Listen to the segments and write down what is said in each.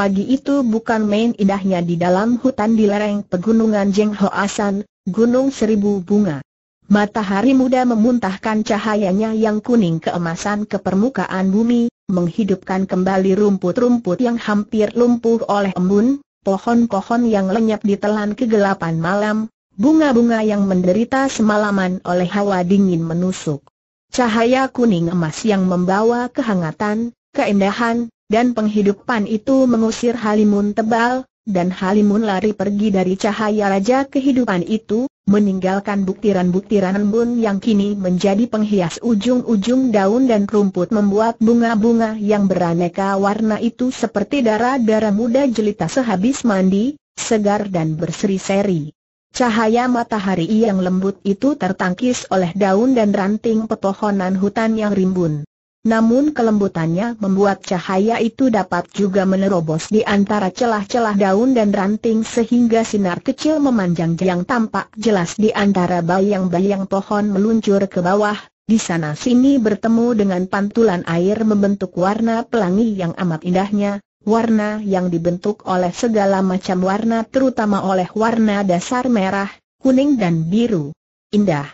Pagi itu bukan main indahnya di dalam hutan di lereng pegunungan Jeng Hoa San, Gunung Seribu Bunga. Matahari muda memuntahkan cahayanya yang kuning keemasan ke permukaan bumi, menghidupkan kembali rumput-rumput yang hampir lumpuh oleh embun, pohon-pohon yang lenyap ditelan kegelapan malam, bunga-bunga yang menderita semalaman oleh hawa dingin menusuk. Cahaya kuning emas yang membawa kehangatan, keindahan, dan penghidupan itu mengusir halimun tebal, dan halimun lari pergi dari cahaya raja kehidupan itu, meninggalkan butiran-butiran embun yang kini menjadi penghias ujung-ujung daun dan rumput, membuat bunga-bunga yang beraneka warna itu seperti darah-darah muda jelita sehabis mandi, segar dan berseri-seri. Cahaya matahari yang lembut itu tertangkis oleh daun dan ranting pepohonan hutan yang rimbun. Namun kelembutannya membuat cahaya itu dapat juga menerobos di antara celah-celah daun dan ranting sehingga sinar kecil memanjang yang tampak jelas di antara bayang-bayang pohon meluncur ke bawah, di sana-sini bertemu dengan pantulan air membentuk warna pelangi yang amat indahnya, warna yang dibentuk oleh segala macam warna terutama oleh warna dasar merah, kuning dan biru. Indah.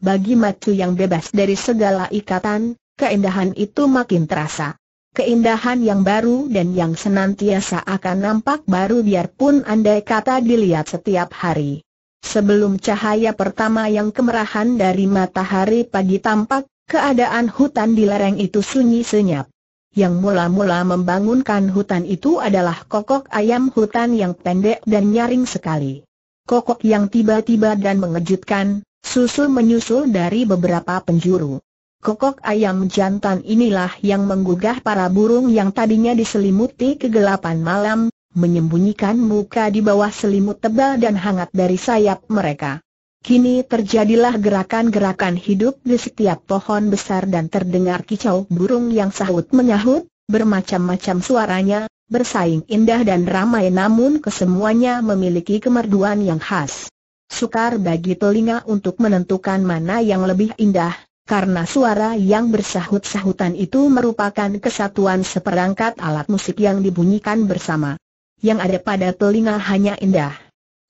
Bagi mata yang bebas dari segala ikatan, keindahan itu makin terasa. Keindahan yang baru dan yang senantiasa akan nampak baru biarpun andai kata dilihat setiap hari. Sebelum cahaya pertama yang kemerahan dari matahari pagi tampak, keadaan hutan di lereng itu sunyi senyap. Yang mula-mula membangunkan hutan itu adalah kokok ayam hutan yang pendek dan nyaring sekali. Kokok yang tiba-tiba dan mengejutkan, susul-menyusul dari beberapa penjuru. Kokok ayam jantan inilah yang menggugah para burung yang tadinya diselimuti kegelapan malam, menyembunyikan muka di bawah selimut tebal dan hangat dari sayap mereka. Kini terjadilah gerakan-gerakan hidup di setiap pohon besar dan terdengar kicau burung yang sahut menyahut, bermacam-macam suaranya, bersaing indah dan ramai namun kesemuanya memiliki kemerduan yang khas. Sukar bagi telinga untuk menentukan mana yang lebih indah, karena suara yang bersahut-sahutan itu merupakan kesatuan seperangkat alat musik yang dibunyikan bersama. Yang ada pada telinga hanya indah.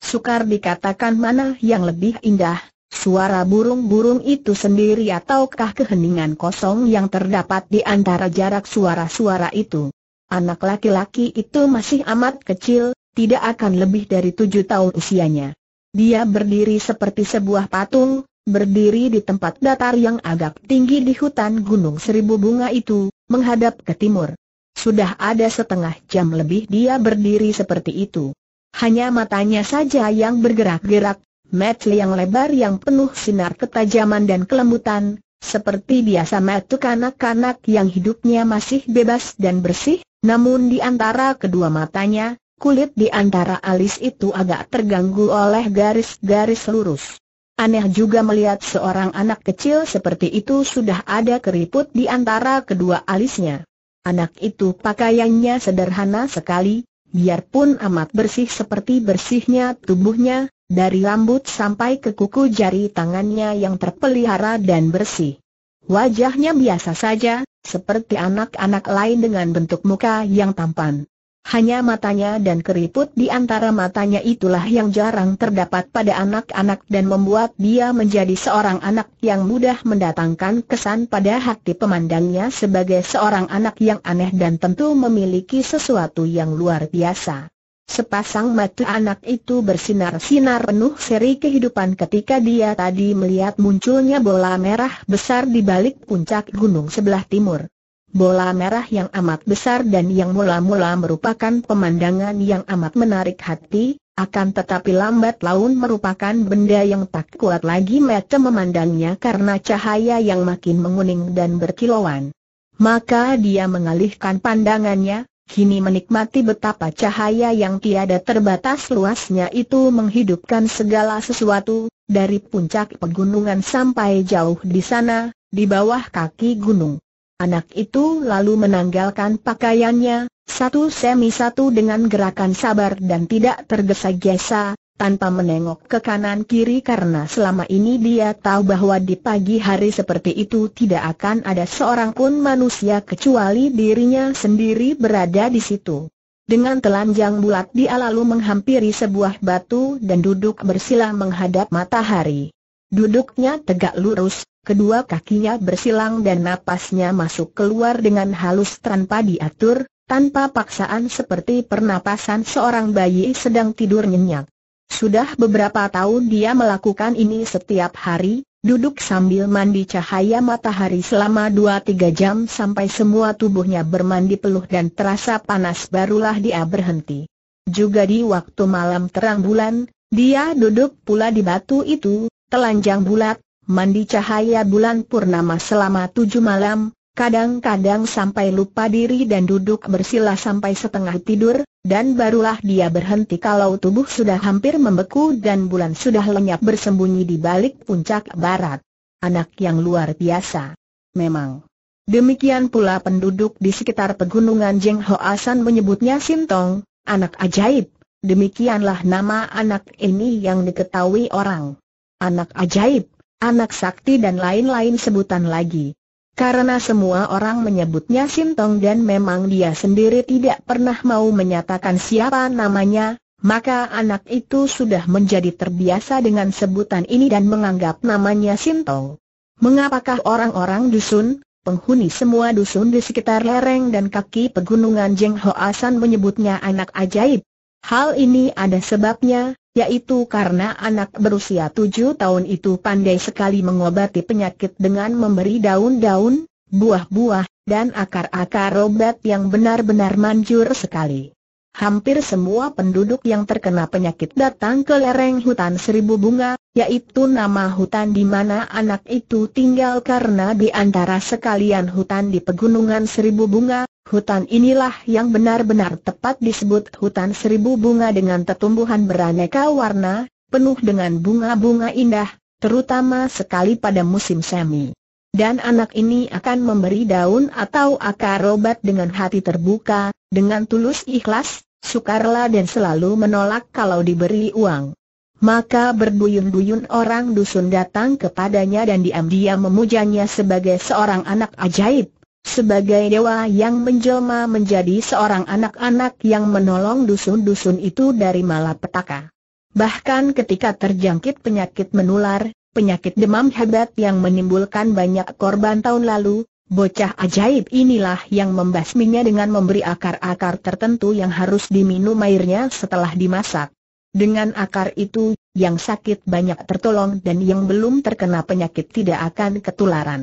Sukar dikatakan mana yang lebih indah, suara burung-burung itu sendiri ataukah keheningan kosong yang terdapat di antara jarak suara-suara itu. Anak laki-laki itu masih amat kecil, tidak akan lebih dari 7 tahun usianya. Dia berdiri seperti sebuah patung. Berdiri di tempat datar yang agak tinggi di hutan Gunung Seribu Bunga itu, menghadap ke timur. Sudah ada 1/2 jam lebih dia berdiri seperti itu. Hanya matanya saja yang bergerak-gerak, mata yang lebar yang penuh sinar ketajaman dan kelembutan, seperti biasa mata kanak-kanak yang hidupnya masih bebas dan bersih, namun di antara kedua matanya, kulit di antara alis itu agak terganggu oleh garis-garis lurus. Aneh juga melihat seorang anak kecil seperti itu sudah ada keriput di antara kedua alisnya. Anak itu pakaiannya sederhana sekali, biarpun amat bersih seperti bersihnya tubuhnya, dari rambut sampai ke kuku jari tangannya yang terpelihara dan bersih. Wajahnya biasa saja, seperti anak-anak lain dengan bentuk muka yang tampan. Hanya matanya dan keriput di antara matanya itulah yang jarang terdapat pada anak-anak dan membuat dia menjadi seorang anak yang mudah mendatangkan kesan pada hati pemandangnya sebagai seorang anak yang aneh dan tentu memiliki sesuatu yang luar biasa. Sepasang mata anak itu bersinar-sinar penuh seri kehidupan ketika dia tadi melihat munculnya bola merah besar di balik puncak gunung sebelah timur. Bola merah yang amat besar dan yang mula-mula merupakan pemandangan yang amat menarik hati, akan tetapi lambat laun merupakan benda yang tak kuat lagi mata memandangnya karena cahaya yang makin menguning dan berkilauan. Maka dia mengalihkan pandangannya, kini menikmati betapa cahaya yang tiada terbatas luasnya itu menghidupkan segala sesuatu, dari puncak pegunungan sampai jauh di sana, di bawah kaki gunung. Anak itu lalu menanggalkan pakaiannya, satu semi satu dengan gerakan sabar dan tidak tergesa-gesa, tanpa menengok ke kanan-kiri karena selama ini dia tahu bahwa di pagi hari seperti itu tidak akan ada seorang pun manusia kecuali dirinya sendiri berada di situ. Dengan telanjang bulat dia lalu menghampiri sebuah batu dan duduk bersila menghadap matahari. Duduknya tegak lurus, kedua kakinya bersilang dan napasnya masuk keluar dengan halus tanpa diatur, tanpa paksaan seperti pernapasan seorang bayi sedang tidur nyenyak. Sudah beberapa tahun dia melakukan ini setiap hari, duduk sambil mandi cahaya matahari selama 2-3 jam sampai semua tubuhnya bermandi peluh dan terasa panas, barulah dia berhenti. Juga di waktu malam terang bulan, dia duduk pula di batu itu, telanjang bulat, mandi cahaya bulan purnama selama 7 malam, kadang-kadang sampai lupa diri dan duduk bersila sampai setengah tidur, dan barulah dia berhenti kalau tubuh sudah hampir membeku dan bulan sudah lenyap bersembunyi di balik puncak barat. Anak yang luar biasa. Memang. Demikian pula penduduk di sekitar pegunungan Jeng Hoa San menyebutnya Sintong, anak ajaib. Demikianlah nama anak ini yang diketahui orang. Anak ajaib, anak sakti dan lain-lain sebutan lagi. Karena semua orang menyebutnya Sintong dan memang dia sendiri tidak pernah mau menyatakan siapa namanya, maka anak itu sudah menjadi terbiasa dengan sebutan ini dan menganggap namanya Sintong. Mengapakah orang-orang dusun, penghuni semua dusun di sekitar lereng dan kaki pegunungan Jeng Hoa San menyebutnya anak ajaib? Hal ini ada sebabnya, yaitu karena anak berusia 7 tahun itu pandai sekali mengobati penyakit dengan memberi daun-daun, buah-buah, dan akar-akar obat yang benar-benar manjur sekali. Hampir semua penduduk yang terkena penyakit datang ke lereng hutan Seribu Bunga, yaitu nama hutan di mana anak itu tinggal, karena di antara sekalian hutan di pegunungan Seribu Bunga, hutan inilah yang benar-benar tepat disebut hutan Seribu Bunga dengan tetumbuhan beraneka warna, penuh dengan bunga-bunga indah, terutama sekali pada musim semi. Dan anak ini akan memberi daun atau akar obat dengan hati terbuka, dengan tulus ikhlas, sukarela dan selalu menolak kalau diberi uang. Maka berduyun-duyun orang dusun datang kepadanya dan diam-diam memujanya sebagai seorang anak ajaib, sebagai dewa yang menjelma menjadi seorang anak-anak yang menolong dusun-dusun itu dari malapetaka. Bahkan ketika terjangkit penyakit menular, penyakit demam hebat yang menimbulkan banyak korban tahun lalu, bocah ajaib inilah yang membasminya dengan memberi akar-akar tertentu yang harus diminum airnya setelah dimasak. Dengan akar itu, yang sakit banyak tertolong dan yang belum terkena penyakit tidak akan ketularan.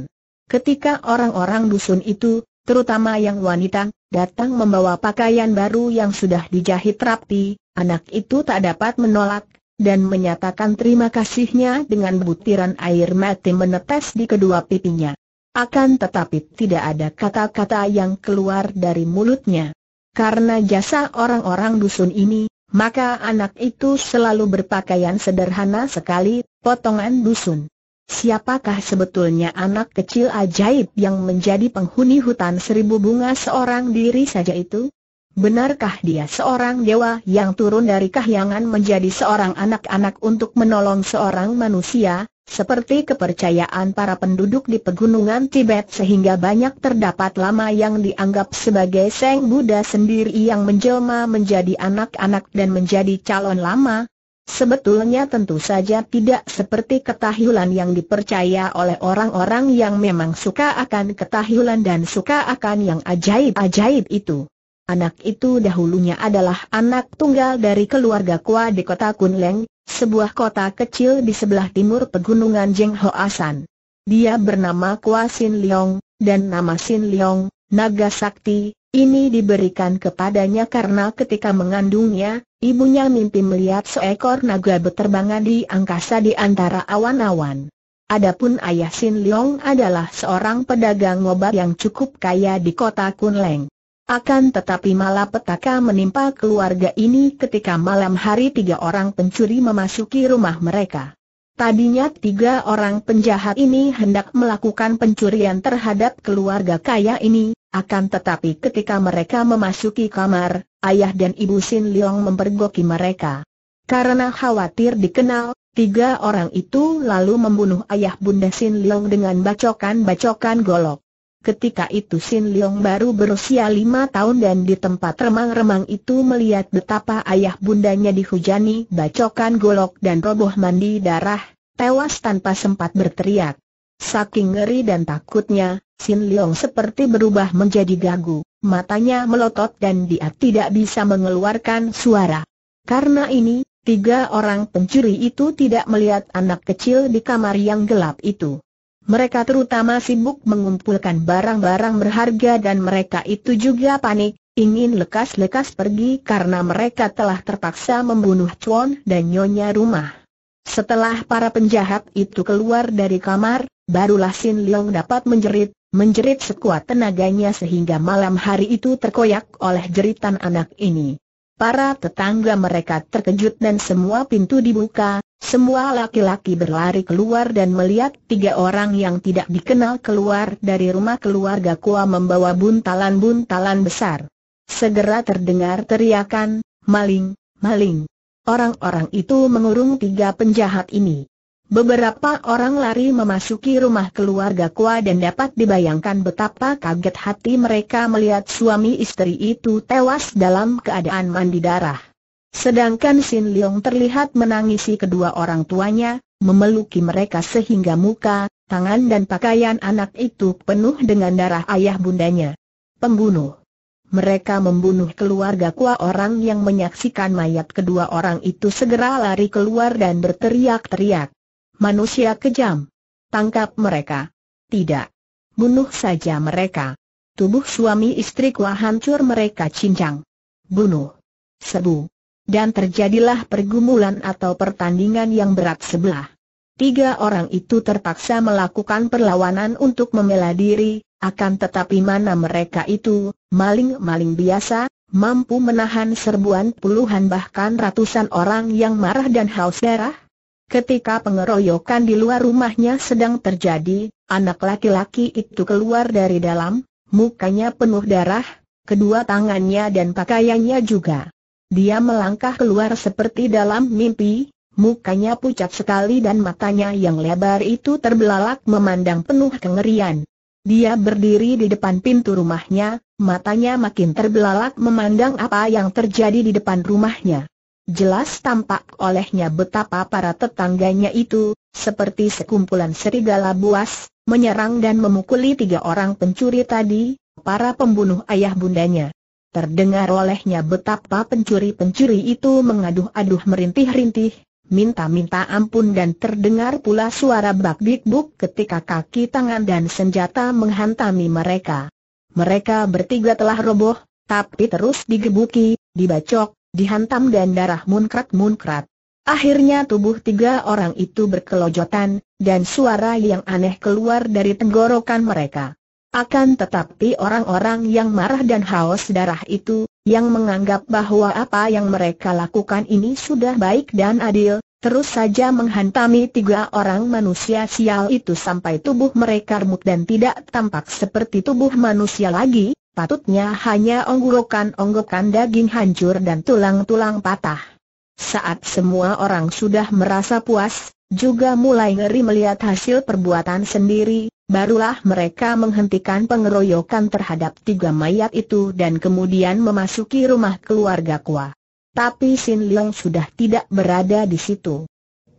Ketika orang-orang dusun itu, terutama yang wanita, datang membawa pakaian baru yang sudah dijahit rapi, anak itu tak dapat menolak dan menyatakan terima kasihnya dengan butiran air mata menetes di kedua pipinya. Akan tetapi tidak ada kata-kata yang keluar dari mulutnya. Karena jasa orang-orang dusun ini, maka anak itu selalu berpakaian sederhana sekali, potongan dusun. Siapakah sebetulnya anak kecil ajaib yang menjadi penghuni hutan Seribu Bunga seorang diri saja itu? Benarkah dia seorang dewa yang turun dari kahyangan menjadi seorang anak-anak untuk menolong seorang manusia, seperti kepercayaan para penduduk di pegunungan Tibet sehingga banyak terdapat lama yang dianggap sebagai Sang Buddha sendiri yang menjelma menjadi anak-anak dan menjadi calon lama? Sebetulnya tentu saja tidak seperti ketahuilan yang dipercaya oleh orang-orang yang memang suka akan ketahuilan dan suka akan yang ajaib-ajaib itu. Anak itu dahulunya adalah anak tunggal dari keluarga Kua di kota Kunleng, sebuah kota kecil di sebelah timur pegunungan Jeng Hoa San. Dia bernama Kua Sin Leong, dan nama Sin Leong, naga sakti, ini diberikan kepadanya karena ketika mengandungnya, ibunya mimpi melihat seekor naga berterbangan di angkasa di antara awan-awan. Adapun ayah Sin Leong adalah seorang pedagang obat yang cukup kaya di kota Kunleng. Akan tetapi malapetaka menimpa keluarga ini ketika malam hari 3 orang pencuri memasuki rumah mereka. Tadinya 3 orang penjahat ini hendak melakukan pencurian terhadap keluarga kaya ini, akan tetapi ketika mereka memasuki kamar, ayah dan ibu Sin Leong mempergoki mereka. Karena khawatir dikenal, 3 orang itu lalu membunuh ayah bunda Sin Leong dengan bacokan-bacokan golok. Ketika itu Sin Leong baru berusia 5 tahun dan di tempat remang-remang itu melihat betapa ayah bundanya dihujani bacokan golok dan roboh mandi darah, tewas tanpa sempat berteriak. Saking ngeri dan takutnya, Sin Leong seperti berubah menjadi gagu, matanya melotot dan dia tidak bisa mengeluarkan suara. Karena ini, 3 orang pencuri itu tidak melihat anak kecil di kamar yang gelap itu. Mereka terutama sibuk mengumpulkan barang-barang berharga dan mereka itu juga panik, ingin lekas-lekas pergi karena mereka telah terpaksa membunuh Chuan dan nyonya rumah. Setelah para penjahat itu keluar dari kamar, barulah Sin Leong dapat menjerit sekuat tenaganya sehingga malam hari itu terkoyak oleh jeritan anak ini. Para tetangga mereka terkejut dan semua pintu dibuka, semua laki-laki berlari keluar dan melihat 3 orang yang tidak dikenal keluar dari rumah keluarga Kua membawa buntalan-buntalan besar. Segera terdengar teriakan, "Maling, maling!" Orang-orang itu mengurung 3 penjahat ini. Beberapa orang lari memasuki rumah keluarga Kua dan dapat dibayangkan betapa kaget hati mereka melihat suami istri itu tewas dalam keadaan mandi darah. Sedangkan Sin Leong terlihat menangisi kedua orang tuanya, memeluki mereka sehingga muka, tangan dan pakaian anak itu penuh dengan darah ayah bundanya. Pembunuh. Mereka membunuh keluarga Kua. Orang yang menyaksikan mayat kedua orang itu segera lari keluar dan berteriak-teriak. "Manusia kejam! Tangkap mereka!" "Tidak! Bunuh saja mereka!" Tubuh suami istri Kua hancur, mereka cincang. Bunuh! Serbu! Dan terjadilah pergumulan atau pertandingan yang berat sebelah. 3 orang itu terpaksa melakukan perlawanan untuk membela diri. Akan tetapi mana mereka itu, maling-maling biasa, mampu menahan serbuan puluhan bahkan ratusan orang yang marah dan haus darah? Ketika pengeroyokan di luar rumahnya sedang terjadi, anak laki-laki itu keluar dari dalam, mukanya penuh darah, kedua tangannya dan pakaiannya juga. Dia melangkah keluar seperti dalam mimpi. Mukanya pucat sekali dan matanya yang lebar itu terbelalak memandang penuh kengerian. Dia berdiri di depan pintu rumahnya, matanya makin terbelalak memandang apa yang terjadi di depan rumahnya. Jelas tampak olehnya betapa para tetangganya itu, seperti sekumpulan serigala buas, menyerang dan memukuli 3 orang pencuri tadi, para pembunuh ayah bundanya. Terdengar olehnya betapa pencuri-pencuri itu mengaduh-aduh merintih-rintih, minta-minta ampun dan terdengar pula suara bak-dik-buk ketika kaki tangan dan senjata menghantami mereka. Mereka bertiga telah roboh, tapi terus digebuki, dibacok, dihantam dan darah munkrat-munkrat. Akhirnya tubuh 3 orang itu berkelojotan, dan suara yang aneh keluar dari tenggorokan mereka. Akan tetapi orang-orang yang marah dan haus darah itu, yang menganggap bahwa apa yang mereka lakukan ini sudah baik dan adil, terus saja menghantami 3 orang manusia sial itu sampai tubuh mereka remuk dan tidak tampak seperti tubuh manusia lagi, patutnya hanya onggokan-onggokan daging hancur dan tulang-tulang patah. Saat semua orang sudah merasa puas, juga mulai ngeri melihat hasil perbuatan sendiri, barulah mereka menghentikan pengeroyokan terhadap 3 mayat itu dan kemudian memasuki rumah keluarga Kua. Tapi Sin Leong sudah tidak berada di situ.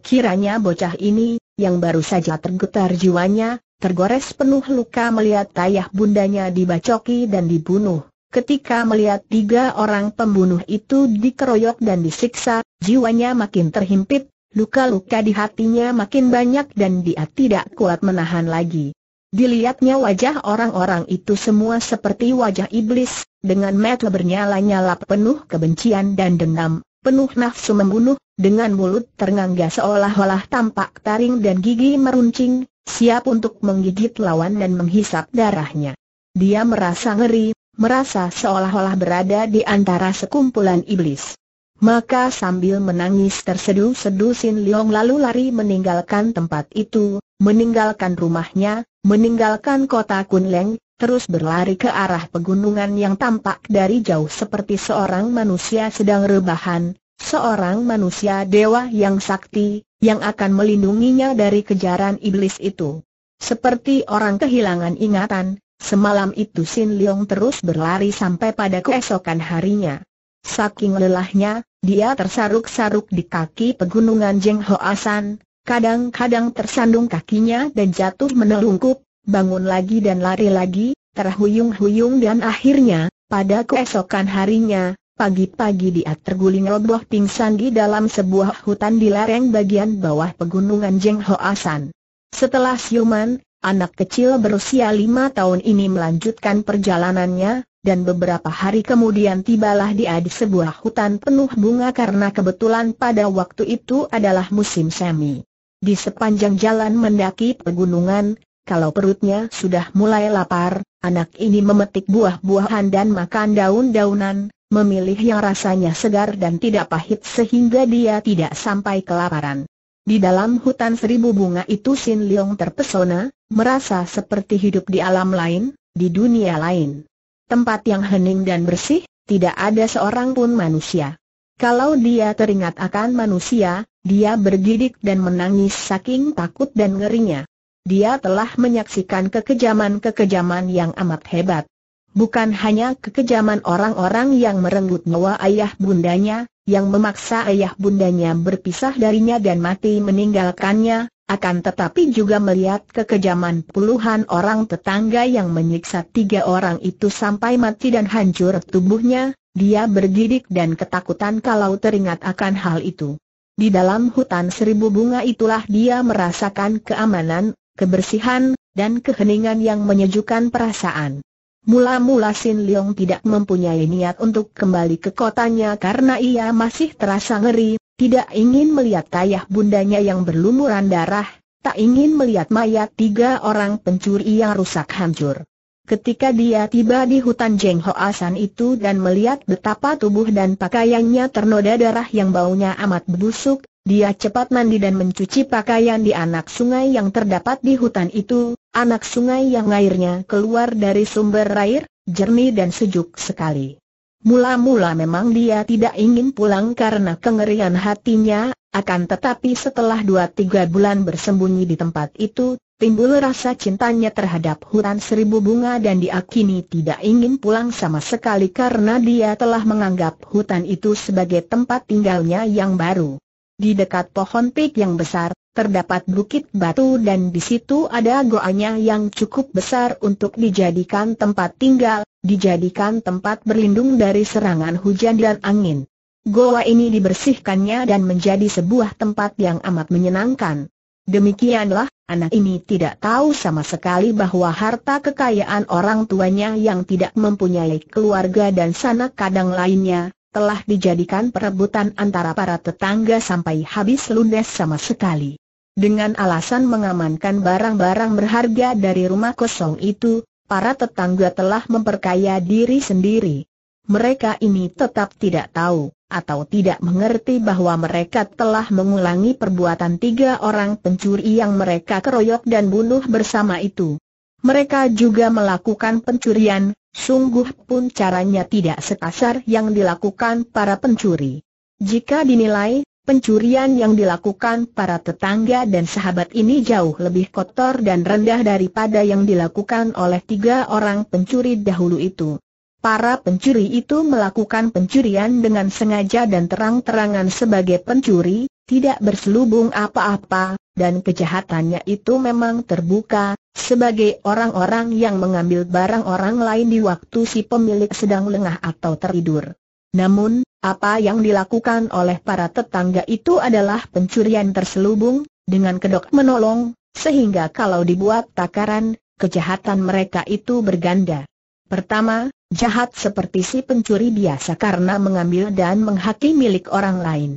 Kiranya bocah ini, yang baru saja tergetar jiwanya, tergores penuh luka melihat ayah bundanya dibacoki dan dibunuh. Ketika melihat 3 orang pembunuh itu dikeroyok dan disiksa, jiwanya makin terhimpit, luka-luka di hatinya makin banyak dan dia tidak kuat menahan lagi. Dilihatnya wajah orang-orang itu semua seperti wajah iblis, dengan mata bernyala-nyala penuh kebencian dan dendam, penuh nafsu membunuh, dengan mulut ternganga seolah-olah tampak taring dan gigi meruncing, siap untuk menggigit lawan dan menghisap darahnya. Dia merasa ngeri, merasa seolah-olah berada di antara sekumpulan iblis. Maka sambil menangis tersedu-sedu Sin Leong lalu lari meninggalkan tempat itu, meninggalkan rumahnya, meninggalkan kota Kunleng, terus berlari ke arah pegunungan yang tampak dari jauh seperti seorang manusia sedang rebahan, seorang manusia dewa yang sakti, yang akan melindunginya dari kejaran iblis itu. Seperti orang kehilangan ingatan, Semalam itu Sin Leong terus berlari sampai pada keesokan harinya. Saking lelahnya, dia tersaruk-saruk di kaki pegunungan Jeng Hoa San, kadang-kadang tersandung kakinya dan jatuh menelungkup, bangun lagi dan lari lagi, terhuyung-huyung dan akhirnya, pada keesokan harinya, pagi-pagi dia terguling roboh pingsan di dalam sebuah hutan di lereng bagian bawah pegunungan Jeng Hoa San. Setelah siuman, anak kecil berusia 5 tahun ini melanjutkan perjalanannya, dan beberapa hari kemudian tibalah dia di sebuah hutan penuh bunga karena kebetulan pada waktu itu adalah musim semi. Di sepanjang jalan mendaki pegunungan, kalau perutnya sudah mulai lapar, anak ini memetik buah-buahan dan makan daun-daunan, memilih yang rasanya segar dan tidak pahit sehingga dia tidak sampai kelaparan. Di dalam hutan 1000 bunga itu Sin Leong terpesona, merasa seperti hidup di alam lain, di dunia lain. Tempat yang hening dan bersih, tidak ada seorang pun manusia. Kalau dia teringat akan manusia, dia bergidik dan menangis saking takut dan ngerinya. Dia telah menyaksikan kekejaman-kekejaman yang amat hebat. Bukan hanya kekejaman orang-orang yang merenggut nyawa ayah bundanya, yang memaksa ayah bundanya berpisah darinya dan mati meninggalkannya, akan tetapi juga melihat kekejaman puluhan orang tetangga yang menyiksa 3 orang itu sampai mati dan hancur tubuhnya. Dia bergidik dan ketakutan kalau teringat akan hal itu. Di dalam hutan 1000 bunga itulah dia merasakan keamanan, kebersihan, dan keheningan yang menyejukkan perasaan. Mula-mula Sin Leong tidak mempunyai niat untuk kembali ke kotanya karena ia masih terasa ngeri, tidak ingin melihat ayah bundanya yang berlumuran darah, tak ingin melihat mayat 3 orang pencuri yang rusak hancur. Ketika dia tiba di hutan Jeng Hoa San itu dan melihat betapa tubuh dan pakaiannya ternoda darah yang baunya amat busuk, dia cepat mandi dan mencuci pakaian di anak sungai yang terdapat di hutan itu, anak sungai yang airnya keluar dari sumber air, jernih dan sejuk sekali. Mula-mula memang dia tidak ingin pulang karena kengerian hatinya, akan tetapi setelah 2-3 bulan bersembunyi di tempat itu, timbul rasa cintanya terhadap hutan 1000 bunga dan dia kini tidak ingin pulang sama sekali karena dia telah menganggap hutan itu sebagai tempat tinggalnya yang baru. Di dekat pohon pik yang besar, terdapat bukit batu dan di situ ada goanya yang cukup besar untuk dijadikan tempat tinggal, dijadikan tempat berlindung dari serangan hujan dan angin. Goa ini dibersihkannya dan menjadi sebuah tempat yang amat menyenangkan. Demikianlah, anak ini tidak tahu sama sekali bahwa harta kekayaan orang tuanya yang tidak mempunyai keluarga dan sanak kadang lainnya telah dijadikan perebutan antara para tetangga sampai habis ludes sama sekali. Dengan alasan mengamankan barang-barang berharga dari rumah kosong itu, para tetangga telah memperkaya diri sendiri. Mereka ini tetap tidak tahu, atau tidak mengerti bahwa mereka telah mengulangi perbuatan 3 orang pencuri yang mereka keroyok dan bunuh bersama itu. Mereka juga melakukan pencurian, sungguh pun caranya tidak sekasar yang dilakukan para pencuri. Jika dinilai, pencurian yang dilakukan para tetangga dan sahabat ini jauh lebih kotor dan rendah daripada yang dilakukan oleh 3 orang pencuri dahulu itu. Para pencuri itu melakukan pencurian dengan sengaja dan terang-terangan sebagai pencuri, tidak berselubung apa-apa, dan kejahatannya itu memang terbuka, sebagai orang-orang yang mengambil barang orang lain di waktu si pemilik sedang lengah atau tertidur. Namun, apa yang dilakukan oleh para tetangga itu adalah pencurian terselubung, dengan kedok menolong, sehingga kalau dibuat takaran, kejahatan mereka itu berganda. Pertama, jahat seperti si pencuri biasa karena mengambil dan menghakimi milik orang lain.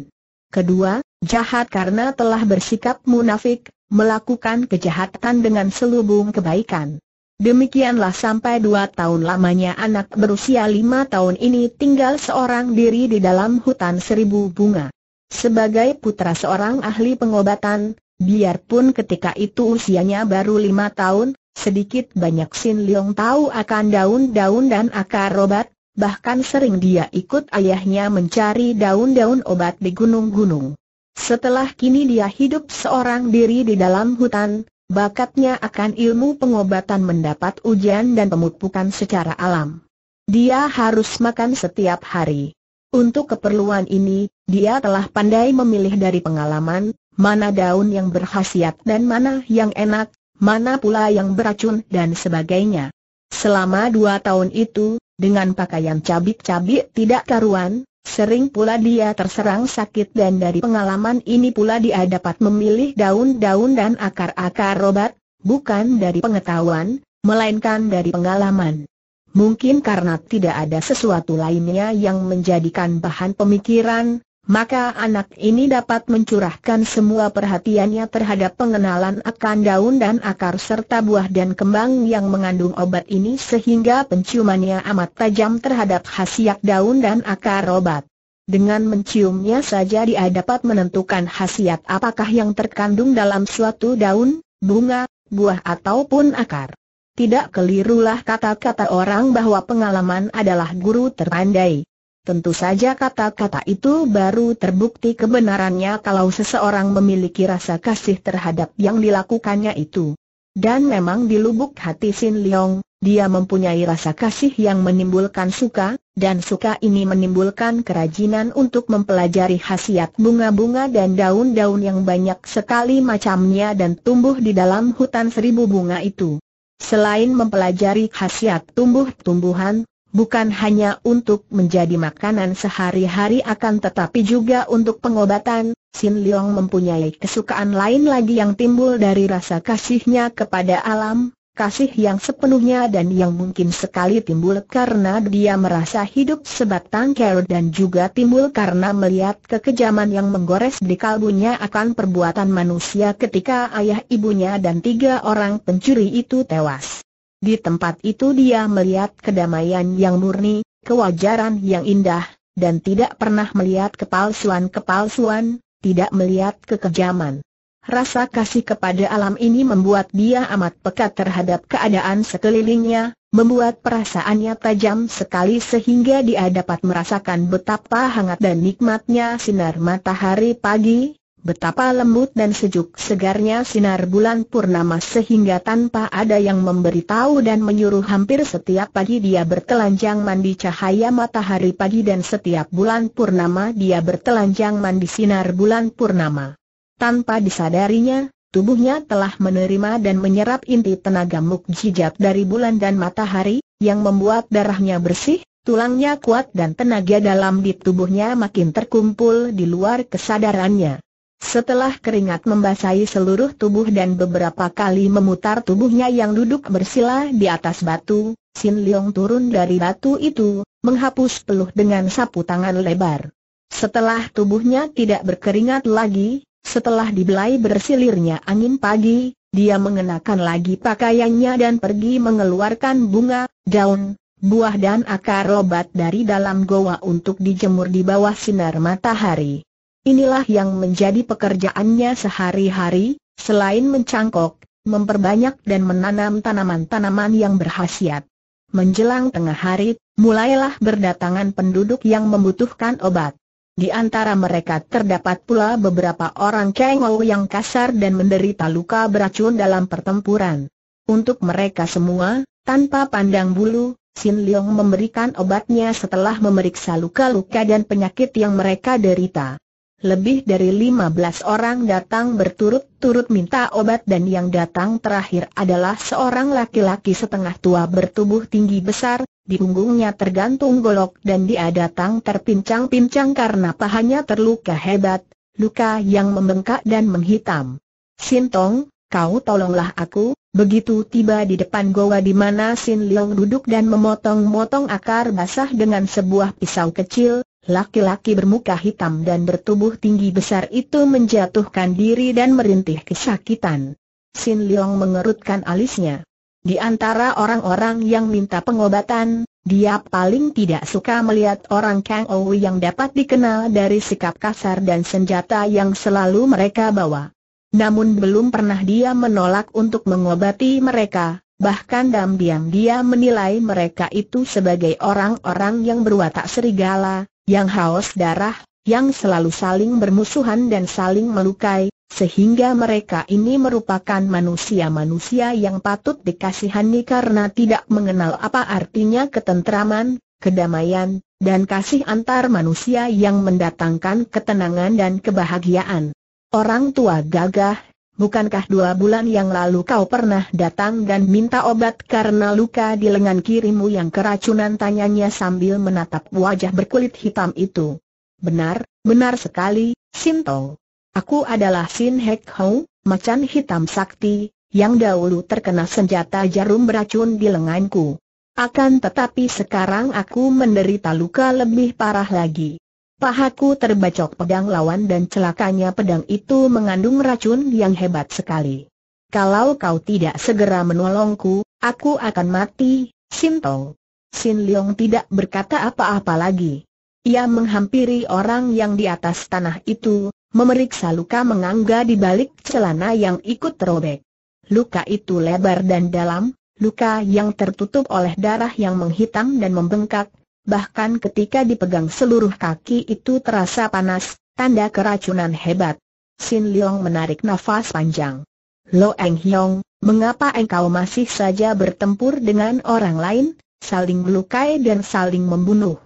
Kedua, jahat karena telah bersikap munafik, melakukan kejahatan dengan selubung kebaikan. Demikianlah sampai 2 tahun lamanya anak berusia 5 tahun ini tinggal seorang diri di dalam hutan 1000 bunga. Sebagai putra seorang ahli pengobatan, biarpun ketika itu usianya baru 5 tahun, sedikit banyak Sin Leong tahu akan daun-daun dan akar obat, bahkan sering dia ikut ayahnya mencari daun-daun obat di gunung-gunung. Setelah kini dia hidup seorang diri di dalam hutan, bakatnya akan ilmu pengobatan mendapat ujian dan pemupukan secara alam. Dia harus makan setiap hari. Untuk keperluan ini, dia telah pandai memilih dari pengalaman, mana daun yang berkhasiat dan mana yang enak, mana pula yang beracun dan sebagainya. Selama 2 tahun itu, dengan pakaian cabik-cabik tidak karuan, sering pula dia terserang sakit dan dari pengalaman ini pula dia dapat memilih daun-daun dan akar-akar obat, bukan dari pengetahuan, melainkan dari pengalaman. Mungkin karena tidak ada sesuatu lainnya yang menjadikan bahan pemikiran, maka anak ini dapat mencurahkan semua perhatiannya terhadap pengenalan akan daun dan akar serta buah dan kembang yang mengandung obat ini sehingga penciumannya amat tajam terhadap khasiat daun dan akar obat. Dengan menciumnya saja dia dapat menentukan khasiat apakah yang terkandung dalam suatu daun, bunga, buah ataupun akar. Tidak kelirulah kata-kata orang bahwa pengalaman adalah guru terpandai. Tentu saja kata-kata itu baru terbukti kebenarannya kalau seseorang memiliki rasa kasih terhadap yang dilakukannya itu. Dan memang di lubuk hati Sin Leong, dia mempunyai rasa kasih yang menimbulkan suka, dan suka ini menimbulkan kerajinan untuk mempelajari khasiat bunga-bunga dan daun-daun yang banyak sekali macamnya dan tumbuh di dalam hutan 1000 bunga itu. Selain mempelajari khasiat tumbuh-tumbuhan, bukan hanya untuk menjadi makanan sehari-hari akan tetapi juga untuk pengobatan, Sin Leong mempunyai kesukaan lain lagi yang timbul dari rasa kasihnya kepada alam, kasih yang sepenuhnya dan yang mungkin sekali timbul karena dia merasa hidup sebatang kara dan juga timbul karena melihat kekejaman yang menggores di kalbunya akan perbuatan manusia ketika ayah ibunya dan 3 orang pencuri itu tewas. Di tempat itu dia melihat kedamaian yang murni, kewajaran yang indah, dan tidak pernah melihat kepalsuan-kepalsuan, tidak melihat kekejaman. Rasa kasih kepada alam ini membuat dia amat peka terhadap keadaan sekelilingnya, membuat perasaannya tajam sekali sehingga dia dapat merasakan betapa hangat dan nikmatnya sinar matahari pagi, betapa lembut dan sejuk segarnya sinar bulan purnama sehingga tanpa ada yang memberitahu dan menyuruh hampir setiap pagi dia bertelanjang mandi cahaya matahari pagi dan setiap bulan purnama dia bertelanjang mandi sinar bulan purnama. Tanpa disadarinya, tubuhnya telah menerima dan menyerap inti tenaga mukjizat dari bulan dan matahari, yang membuat darahnya bersih, tulangnya kuat dan tenaga dalam di tubuhnya makin terkumpul di luar kesadarannya. Setelah keringat membasahi seluruh tubuh dan beberapa kali memutar tubuhnya yang duduk bersila di atas batu, Sin Leong turun dari batu itu, menghapus peluh dengan sapu tangan lebar. Setelah tubuhnya tidak berkeringat lagi, setelah dibelai bersilirnya angin pagi, dia mengenakan lagi pakaiannya dan pergi mengeluarkan bunga, daun, buah dan akar obat dari dalam goa untuk dijemur di bawah sinar matahari. Inilah yang menjadi pekerjaannya sehari-hari, selain mencangkok, memperbanyak dan menanam tanaman-tanaman yang berkhasiat. Menjelang tengah hari, mulailah berdatangan penduduk yang membutuhkan obat. Di antara mereka terdapat pula beberapa orang Kengou yang kasar dan menderita luka beracun dalam pertempuran. Untuk mereka semua, tanpa pandang bulu, Sin Leong memberikan obatnya setelah memeriksa luka-luka dan penyakit yang mereka derita. Lebih dari 15 orang datang berturut-turut minta obat dan yang datang terakhir adalah seorang laki-laki setengah tua bertubuh tinggi besar. Di punggungnya tergantung golok dan dia datang terpincang-pincang karena pahanya terluka hebat, luka yang membengkak dan menghitam. Sin Tong, kau tolonglah aku. Begitu tiba di depan goa di mana Sin Leong duduk dan memotong-motong akar basah dengan sebuah pisau kecil, laki-laki bermuka hitam dan bertubuh tinggi besar itu menjatuhkan diri dan merintih kesakitan. Sin Leong mengerutkan alisnya. Di antara orang-orang yang minta pengobatan, dia paling tidak suka melihat orang Kengou yang dapat dikenal dari sikap kasar dan senjata yang selalu mereka bawa. Namun belum pernah dia menolak untuk mengobati mereka, bahkan diam-diam dia menilai mereka itu sebagai orang-orang yang berwatak serigala, yang haus darah, yang selalu saling bermusuhan dan saling melukai, sehingga mereka ini merupakan manusia-manusia yang patut dikasihani karena tidak mengenal apa artinya ketentraman, kedamaian, dan kasih antar manusia yang mendatangkan ketenangan dan kebahagiaan. Orang tua gagah, bukankah 2 bulan yang lalu kau pernah datang dan minta obat karena luka di lengan kirimu yang keracunan? Tanyanya sambil menatap wajah berkulit hitam itu. Benar, benar sekali, Sinto. Aku adalah Sin Hek Hou, macan hitam sakti, yang dahulu terkena senjata jarum beracun di lenganku. Akan tetapi sekarang aku menderita luka lebih parah lagi. Pahaku terbacok pedang lawan dan celakanya pedang itu mengandung racun yang hebat sekali. Kalau kau tidak segera menolongku, aku akan mati, Sinto. Sin Leong tidak berkata apa-apa lagi. Ia menghampiri orang yang di atas tanah itu, memeriksa luka menganga di balik celana yang ikut robek. Luka itu lebar dan dalam, luka yang tertutup oleh darah yang menghitam dan membengkak. Bahkan ketika dipegang seluruh kaki itu terasa panas, tanda keracunan hebat. Sin Leong menarik nafas panjang. Lo Eng Hiong, mengapa engkau masih saja bertempur dengan orang lain, saling melukai dan saling membunuh?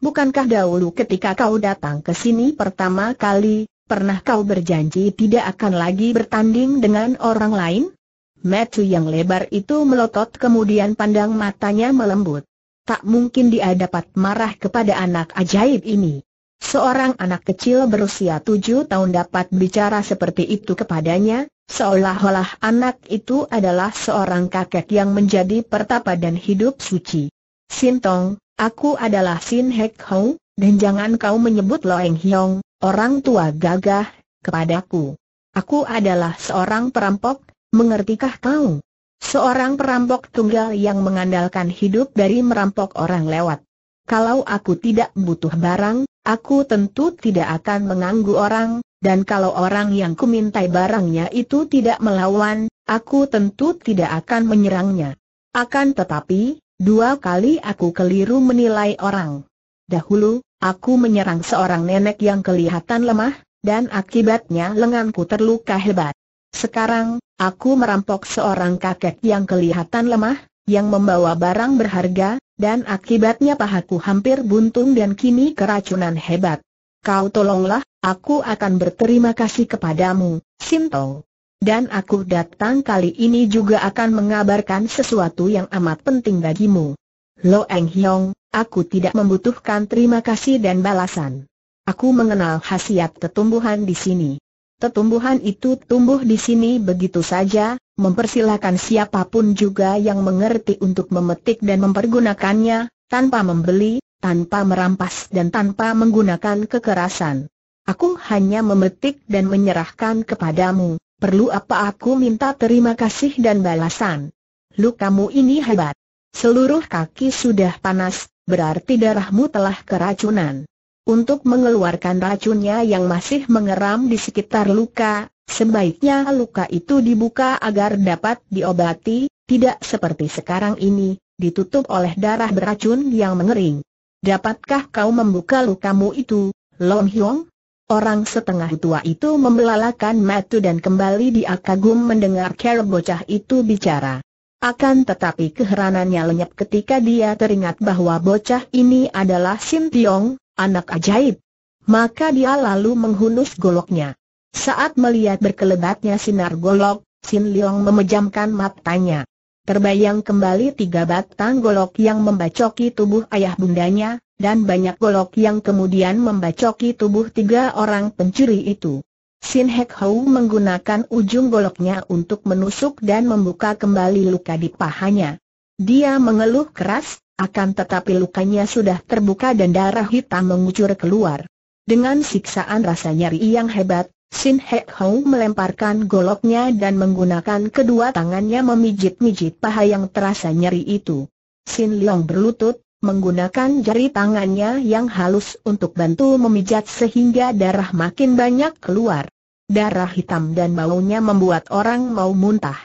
Bukankah dahulu ketika kau datang ke sini pertama kali, pernah kau berjanji tidak akan lagi bertanding dengan orang lain? Mata yang lebar itu melotot kemudian pandang matanya melembut. Tak mungkin dia dapat marah kepada anak ajaib ini. Seorang anak kecil berusia 7 tahun dapat bicara seperti itu kepadanya, seolah-olah anak itu adalah seorang kakek yang menjadi pertapa dan hidup suci. Sintong, aku adalah Sin Hek Hou, dan jangan kau menyebut Lo Eng Hiong, orang tua gagah, kepadaku. Aku adalah seorang perampok, mengertikah kau? Seorang perampok tunggal yang mengandalkan hidup dari merampok orang lewat. Kalau aku tidak butuh barang, aku tentu tidak akan mengganggu orang, dan kalau orang yang kumintai barangnya itu tidak melawan, aku tentu tidak akan menyerangnya. Akan tetapi, 2 kali aku keliru menilai orang. Dahulu, aku menyerang seorang nenek yang kelihatan lemah, dan akibatnya lenganku terluka hebat. Sekarang, aku merampok seorang kakek yang kelihatan lemah, yang membawa barang berharga, dan akibatnya pahaku hampir buntung dan kini keracunan hebat. Kau tolonglah, aku akan berterima kasih kepadamu, Sinto. Dan aku datang kali ini juga akan mengabarkan sesuatu yang amat penting bagimu. Lo Eng Hiong, aku tidak membutuhkan terima kasih dan balasan. Aku mengenal khasiat tetumbuhan di sini. Tetumbuhan itu tumbuh di sini begitu saja, mempersilahkan siapapun juga yang mengerti untuk memetik dan mempergunakannya, tanpa membeli, tanpa merampas dan tanpa menggunakan kekerasan. Aku hanya memetik dan menyerahkan kepadamu, perlu apa aku minta terima kasih dan balasan? Lukamu ini hebat. Seluruh kaki sudah panas, berarti darahmu telah keracunan. Untuk mengeluarkan racunnya yang masih mengeram di sekitar luka, sebaiknya luka itu dibuka agar dapat diobati, tidak seperti sekarang ini, ditutup oleh darah beracun yang mengering. Dapatkah kau membuka lukamu itu, Lo Eng Hiong? Orang setengah tua itu membelalakan mata dan kembali dia kagum mendengar cara bocah itu bicara. Akan tetapi keheranannya lenyap ketika dia teringat bahwa bocah ini adalah Sin Tiong, anak ajaib. Maka dia lalu menghunus goloknya. Saat melihat berkelebatnya sinar golok, Sin Leong memejamkan matanya. Terbayang kembali 3 batang golok yang membacoki tubuh ayah bundanya, dan banyak golok yang kemudian membacoki tubuh 3 orang pencuri itu. Sin Hek Hou menggunakan ujung goloknya untuk menusuk dan membuka kembali luka di pahanya. Dia mengeluh keras, akan tetapi lukanya sudah terbuka dan darah hitam mengucur keluar. Dengan siksaan rasa nyeri yang hebat, Sin Hek Hou melemparkan goloknya dan menggunakan kedua tangannya memijit-mijit paha yang terasa nyeri itu. Sin Leong berlutut, menggunakan jari tangannya yang halus untuk bantu memijat sehingga darah makin banyak keluar. Darah hitam dan baunya membuat orang mau muntah.